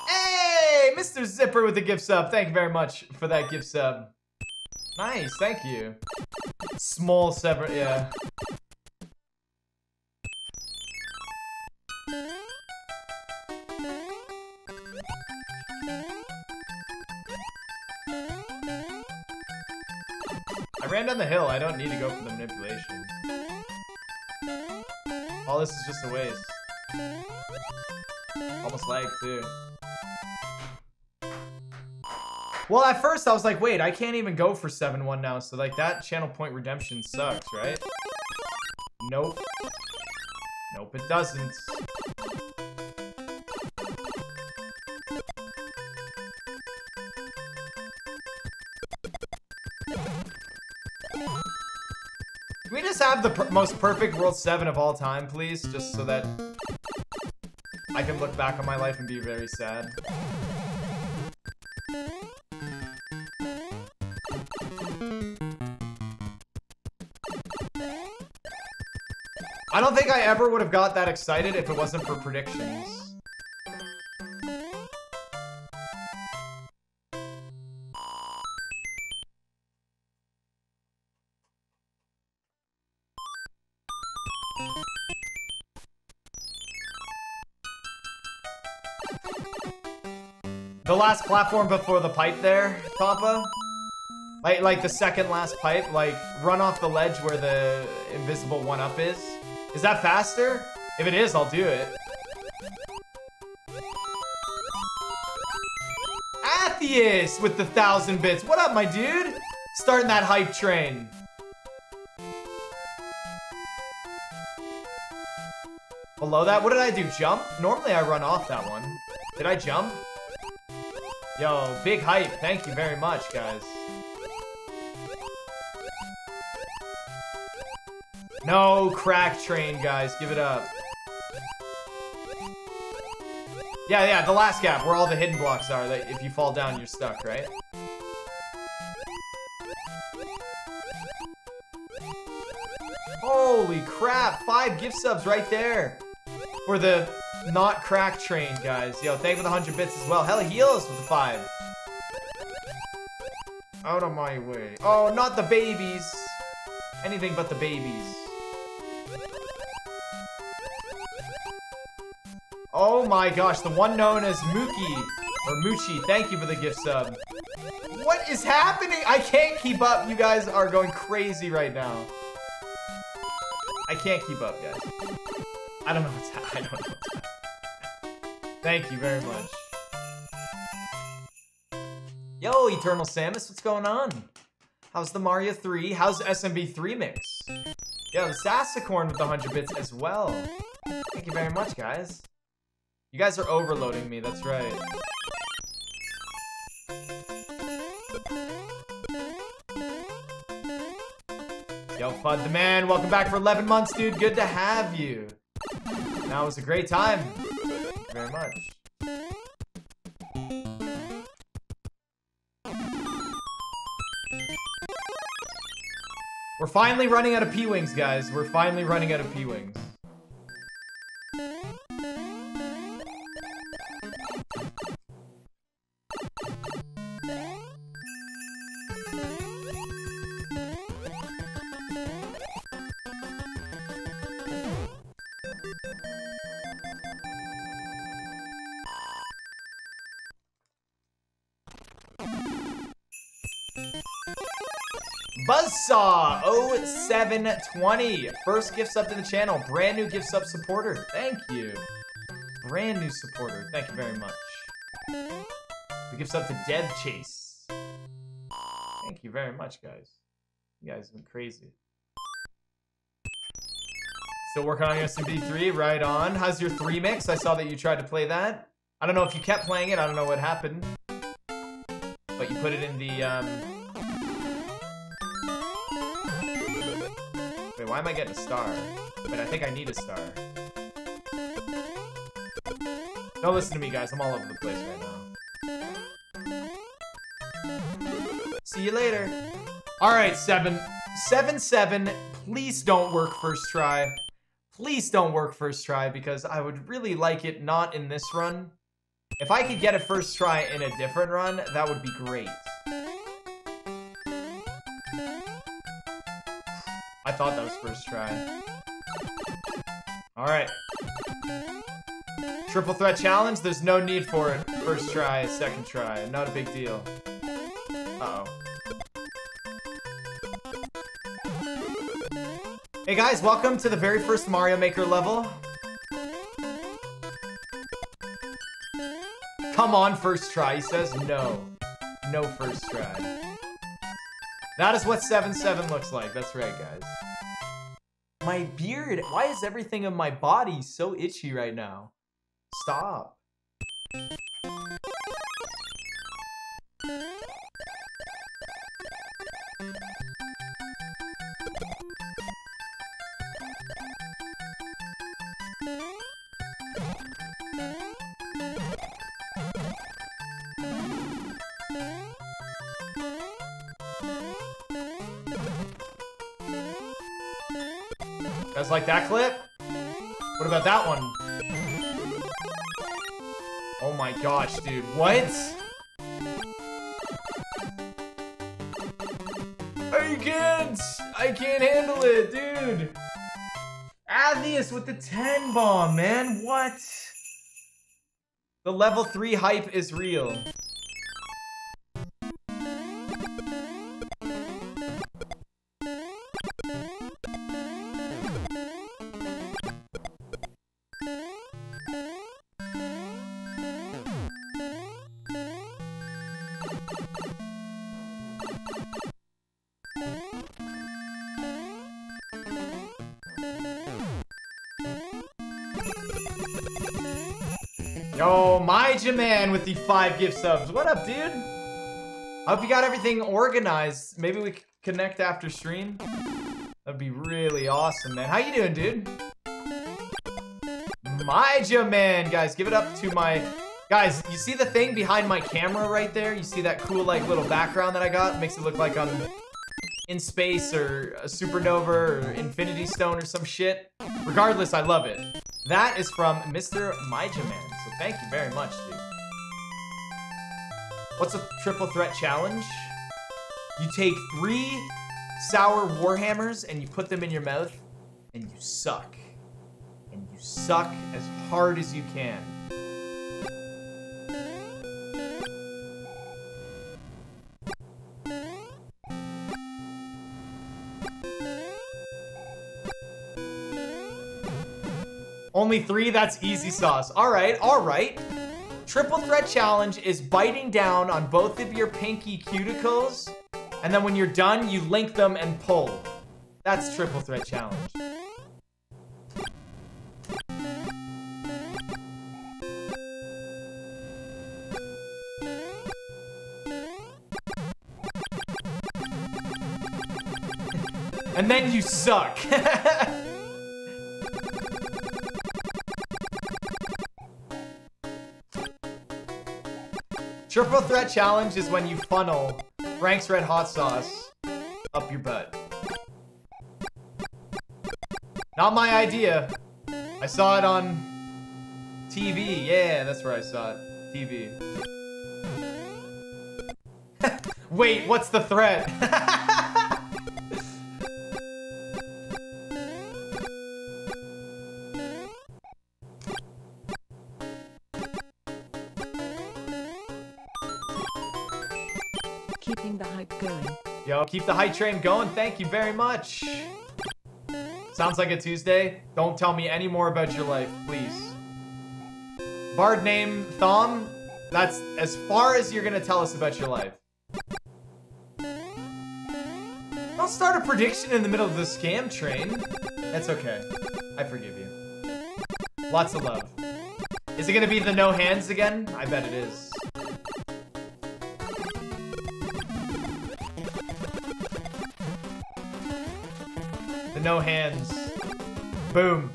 Hey, Mr. Zipper with the gift sub. Thank you very much for that gift sub. Nice, thank you. Small sever, yeah. I ran down the hill. I don't need to go for the manipulation. All this is just a waste. Almost lagged too. Well, at first I was like, wait, I can't even go for 7-1 now, so like that channel point redemption sucks, right? Nope. Nope, it doesn't. Can we just have the most perfect World 7 of all time, please? Just so that I can look back on my life and be very sad. I don't think I ever would have got that excited if it wasn't for predictions. The last platform before the pipe there, Tompa. Like the second last pipe, like run off the ledge where the invisible one-up is. Is that faster? If it is, I'll do it. Atheist with the 1,000 bits. What up, my dude? Starting that hype train. Below that? What did I do? Jump? Normally I run off that one. Did I jump? Yo, big hype. Thank you very much, guys. No crack train, guys. Give it up. Yeah, yeah, the last gap where all the hidden blocks are. That if you fall down, you're stuck, right? Holy crap. 5 gift subs right there for the not crack train, guys. Yo, thank you for the 100 bits as well. Hella heals with the 5. Out of my way. Oh, not the babies. Anything but the babies. Oh my gosh, the one known as Mookie, or Moochie, thank you for the gift sub. What is happening? I can't keep up. You guys are going crazy right now. I can't keep up, guys. I don't know what's happening. Thank you very much. Yo, Eternal Samus, what's going on? How's the Mario 3? How's the SMB3 mix? Yo, Sassicorn with the 100 bits as well. Thank you very much, guys. You guys are overloading me, that's right. Yo, Fud the Man, welcome back for 11 months, dude. Good to have you. That was a great time. Thank you very much. We're finally running out of P-Wings, guys. We're finally running out of P-Wings. Buzzsaw 0720, first gift sub to the channel, brand new gift sub supporter. Thank you, brand new supporter. Thank you very much. The gift sub to Dev Chase. Thank you very much, guys. You guys have been crazy. Still working on your SMB3, right on. How's your 3 mix? I saw that you tried to play that. I don't know if you kept playing it. I don't know what happened, but you put it in the. Why am I getting a star? But I think I need a star. Don't listen to me, guys. I'm all over the place right now. See you later. Alright, 777, please don't work first try. Please don't work first try, because I would really like it not in this run. If I could get a first try in a different run, that would be great. I thought that was first try. Alright. Triple Threat Challenge, there's no need for it. First try, second try, not a big deal. Uh-oh. Hey guys, welcome to the very first Mario Maker level. Come on, first try, he says. No. No first try. That is what 7-7 looks like. That's right, guys. My beard. Why is everything in my body so itchy right now? Stop. Like that clip? What about that one? Oh my gosh, dude. What? I can't handle it, dude. Atheist with the 10 bomb, man. What? The level 3 hype is real. Yo, Myja man with the 5 gift subs. What up, dude? I hope you got everything organized. Maybe we could connect after stream. That'd be really awesome, man. How you doing, dude? Myja man, guys, give it up to my... Guys, you see the thing behind my camera right there? You see that cool, like, little background that I got? It makes it look like I'm in space or a supernova or infinity stone or some shit. Regardless, I love it. That is from Mr. Myja man, so thank you very much, dude. What's a triple threat challenge? You take 3 sour warhammers and you put them in your mouth and you suck. And you suck as hard as you can. Only 3? That's easy sauce. Alright, alright. Triple Threat Challenge is biting down on both of your pinky cuticles, and then when you're done, you link them and pull. That's Triple Threat Challenge. And then you suck. Triple Threat Challenge is when you funnel Frank's Red Hot Sauce up your butt. Not my idea. I saw it on TV. Yeah, that's where I saw it. TV. Wait, what's the threat? Keep the hype train going. Thank you very much. Sounds like a Tuesday. Don't tell me any more about your life, please. Bard name Thom. That's as far as you're gonna tell us about your life. Don't start a prediction in the middle of the scam train. That's okay. I forgive you. Lots of love. Is it gonna be the no hands again? I bet it is. No hands. Boom.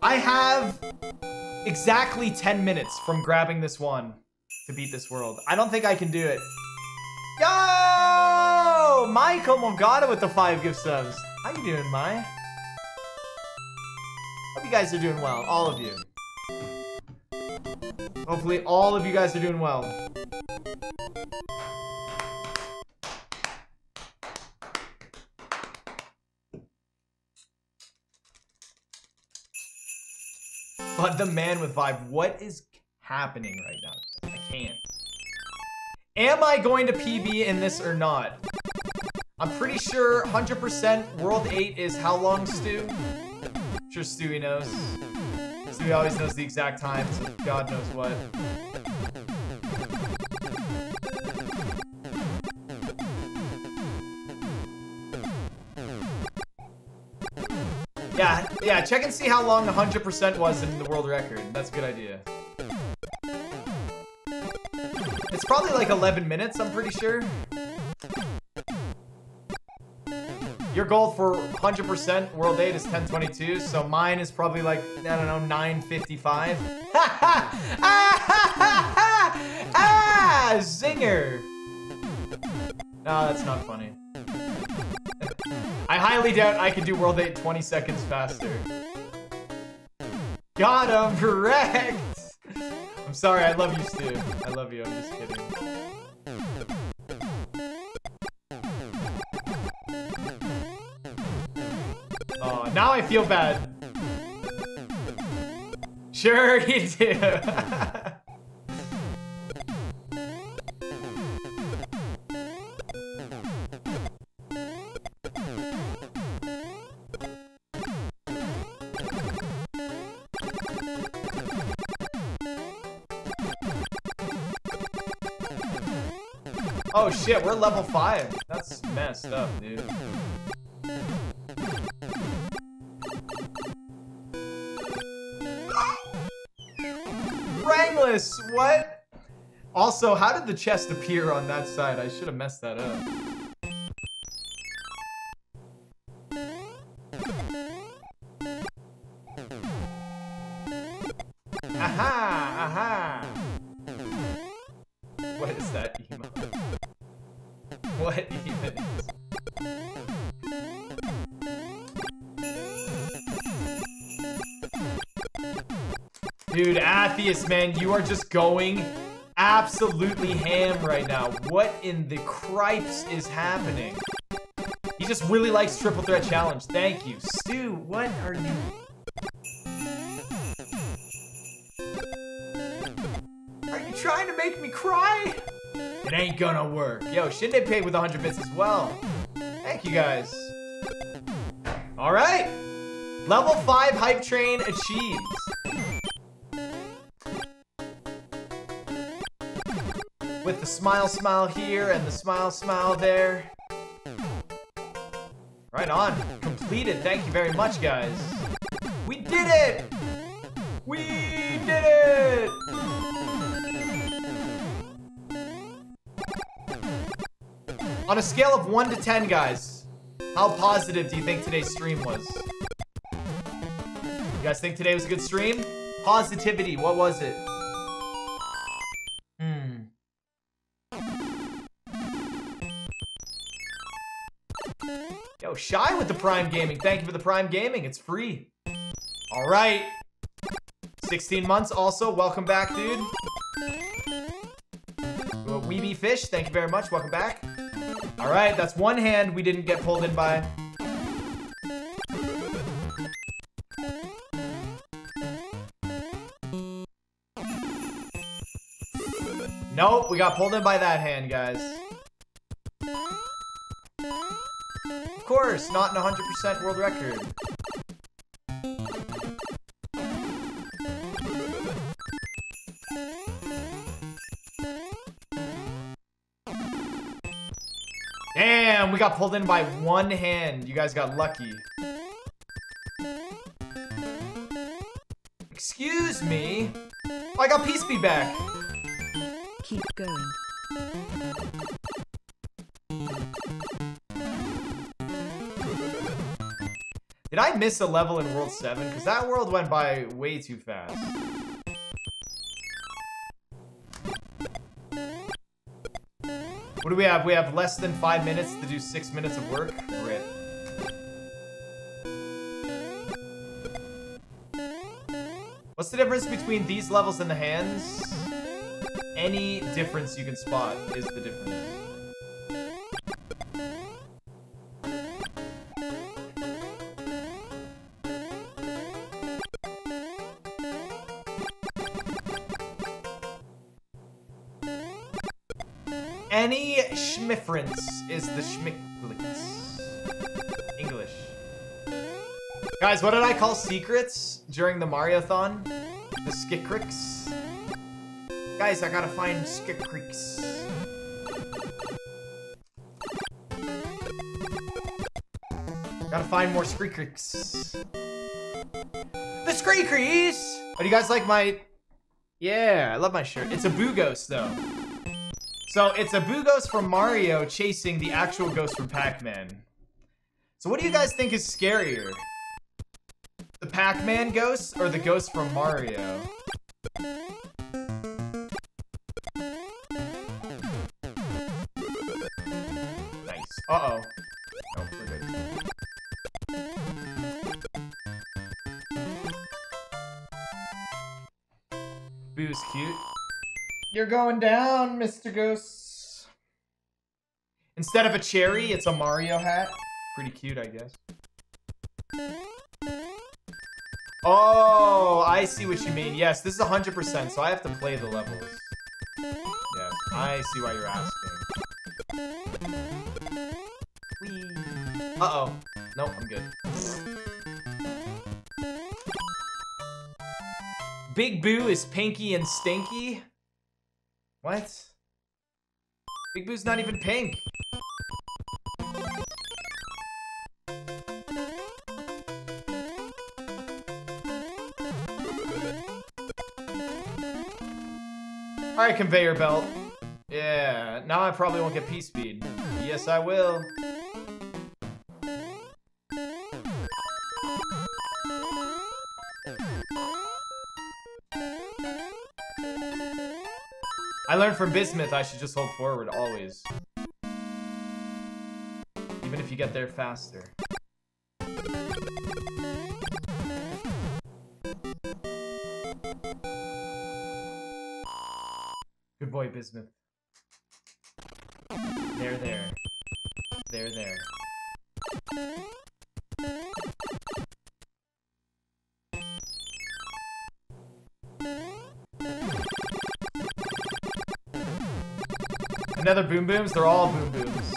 I have exactly 10 minutes from grabbing this one to beat this world. I don't think I can do it. Yo! Michael Mogata with the 5 gift subs. How you doing, Mai? Hope you guys are doing well. All of you. Hopefully all of you guys are doing well. But the man with 5, what is happening right now? I can't. Am I going to PB in this or not? I'm pretty sure 100% World 8 is how long, Stu? I'm sure Stewie knows. Stewie always knows the exact time, so God knows what. Yeah, check and see how long 100% was in the world record. That's a good idea. It's probably like 11 minutes, I'm pretty sure. Your goal for 100% World 8 is 10:22, so mine is probably like, I don't know, 9:55. Ah, zinger! No, that's not funny. I highly doubt I could do World 8 20 seconds faster. Got him, correct! I'm sorry, I love you, Stu. I love you, I'm just kidding. Oh, now I feel bad. Sure you do. Oh shit, we're level 5. That's messed up, dude. Rang Warpless! What? Also, how did the chest appear on that side? I should have messed that up. Aha! Aha! What is that emote? What even is? Dude, Atheist, man, you are just going absolutely ham right now. What in the cripes is happening? He just really likes Triple Threat Challenge. Thank you. Stu, what are you... Are you trying to make me cry? It ain't gonna work. Yo, Shinde paid with 100 bits as well. Thank you, guys. All right. Level 5 hype train achieved. With the smile smile here and the smile smile there. Right on. Completed. Thank you very much, guys. We did it! We did it! On a scale of 1 to 10, guys, how positive do you think today's stream was? You guys think today was a good stream? Positivity, what was it? Yo, Shy with the Prime Gaming. Thank you for the Prime Gaming. It's free. All right. 16 months also. Welcome back, dude. Weeby Fish. Thank you very much. Welcome back. All right. That's one hand we didn't get pulled in by. Nope. We got pulled in by that hand, guys. Of course, not an 100% world record. Damn, we got pulled in by one hand. You guys got lucky. Excuse me. Oh, I got Peace Be back. Keep going. Did I miss a level in World 7? Because that world went by way too fast. What do we have? We have less than 5 minutes to do 6 minutes of work. RIP. What's the difference between these levels and the hands? Any difference you can spot is the difference. Any schmifference is the schmicklitz. English. Guys, what did I call secrets during the Mario-thon? The Skickrix? Guys, I gotta find Skickrix. Gotta find more Skickrix. The Skickrix! Oh, do you guys like my... Yeah, I love my shirt. It's a Boo Ghost, though. So, it's a Boo Ghost from Mario chasing the actual ghost from Pac-Man. So, what do you guys think is scarier? The Pac-Man ghost or the ghost from Mario? Nice. Uh-oh. Oh, we're good. Boo's cute. You're going down, Mr. Ghost. Instead of a cherry, it's a Mario hat. Pretty cute, I guess. Oh, I see what you mean. Yes, this is 100%, so I have to play the levels. Yeah, I see why you're asking. Whee. Uh-oh. Nope, I'm good. Big Boo is pinky and stinky. What? Big Boo's not even pink. Alright, conveyor belt. Yeah, now I probably won't get P-Speed. Yes, I will. I learned from Bismuth I should just hold forward always. Even if you get there faster. Good boy, Bismuth. There, there. There, there. Another boom booms? They're all boom booms.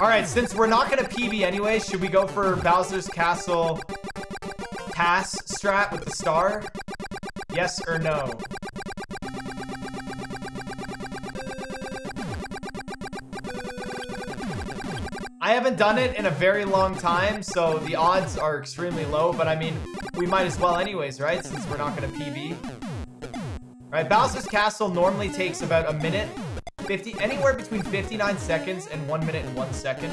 Alright, since we're not gonna PB anyway, should we go for Bowser's Castle TAS strat with the star? Yes or no? I haven't done it in a very long time, so the odds are extremely low, but I mean, we might as well anyways, right? Since we're not gonna PB. Alright, Bowser's Castle normally takes about a minute. 50, anywhere between 59 seconds and 1 minute and 1 second.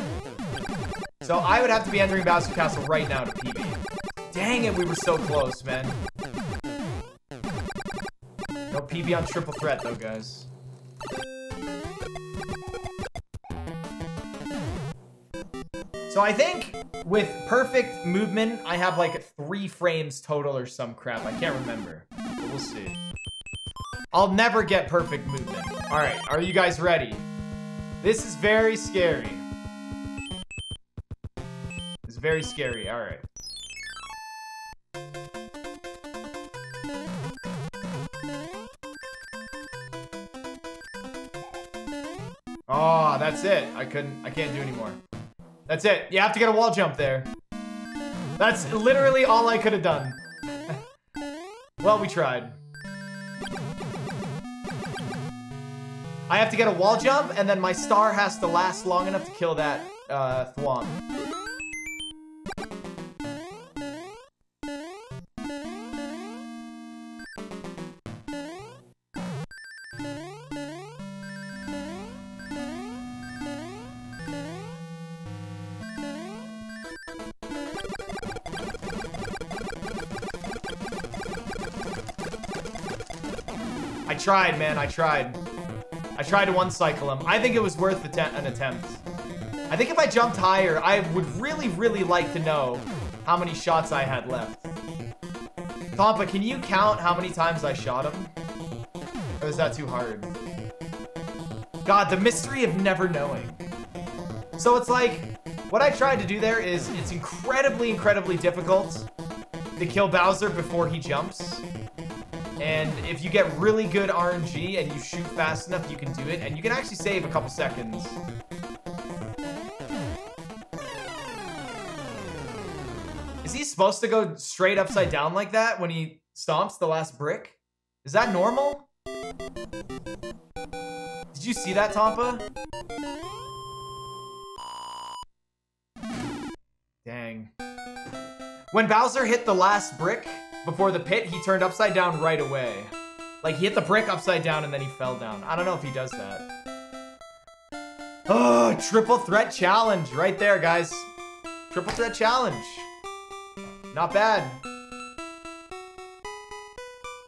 So I would have to be entering Bowser Castle right now to PB. Dang it, we were so close, man. No PB on Triple Threat, though, guys. So I think with perfect movement, I have like 3 frames total or some crap. I can't remember, but we'll see. I'll never get perfect movement. All right, are you guys ready? This is very scary. It's very scary, all right. Oh, that's it. I can't do anymore. That's it, you have to get a wall jump there. That's literally all I could have done. Well, we tried. I have to get a wall jump, and then my star has to last long enough to kill that, Thwomp. I tried, man, I tried. I tried to one-cycle him. I think it was worth an attempt. I think if I jumped higher, I would really, really like to know how many shots I had left. Tompa, can you count how many times I shot him? Or is that too hard? God, the mystery of never knowing. So it's like, what I tried to do there is it's incredibly, incredibly difficult to kill Bowser before he jumps. And if you get really good RNG and you shoot fast enough, you can do it. And you can actually save a couple seconds. Is he supposed to go straight upside down like that when he stomps the last brick? Is that normal? Did you see that, Tompa? Dang. When Bowser hit the last brick, before the pit, he turned upside down right away. Like, he hit the brick upside down and then he fell down. I don't know if he does that. Oh, Triple Threat Challenge right there, guys. Triple Threat Challenge. Not bad.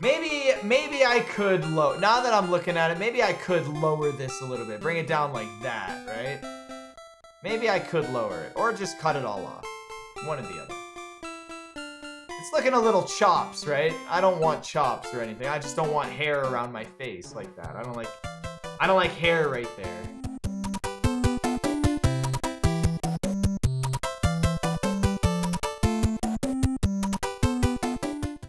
Maybe I could low. Now that I'm looking at it, maybe I could lower this a little bit. Bring it down like that, right? Maybe I could lower it. Or just cut it all off. One or the other. It's looking a little chops, right? I don't want chops or anything. I just don't want hair around my face like that. I don't like hair right there.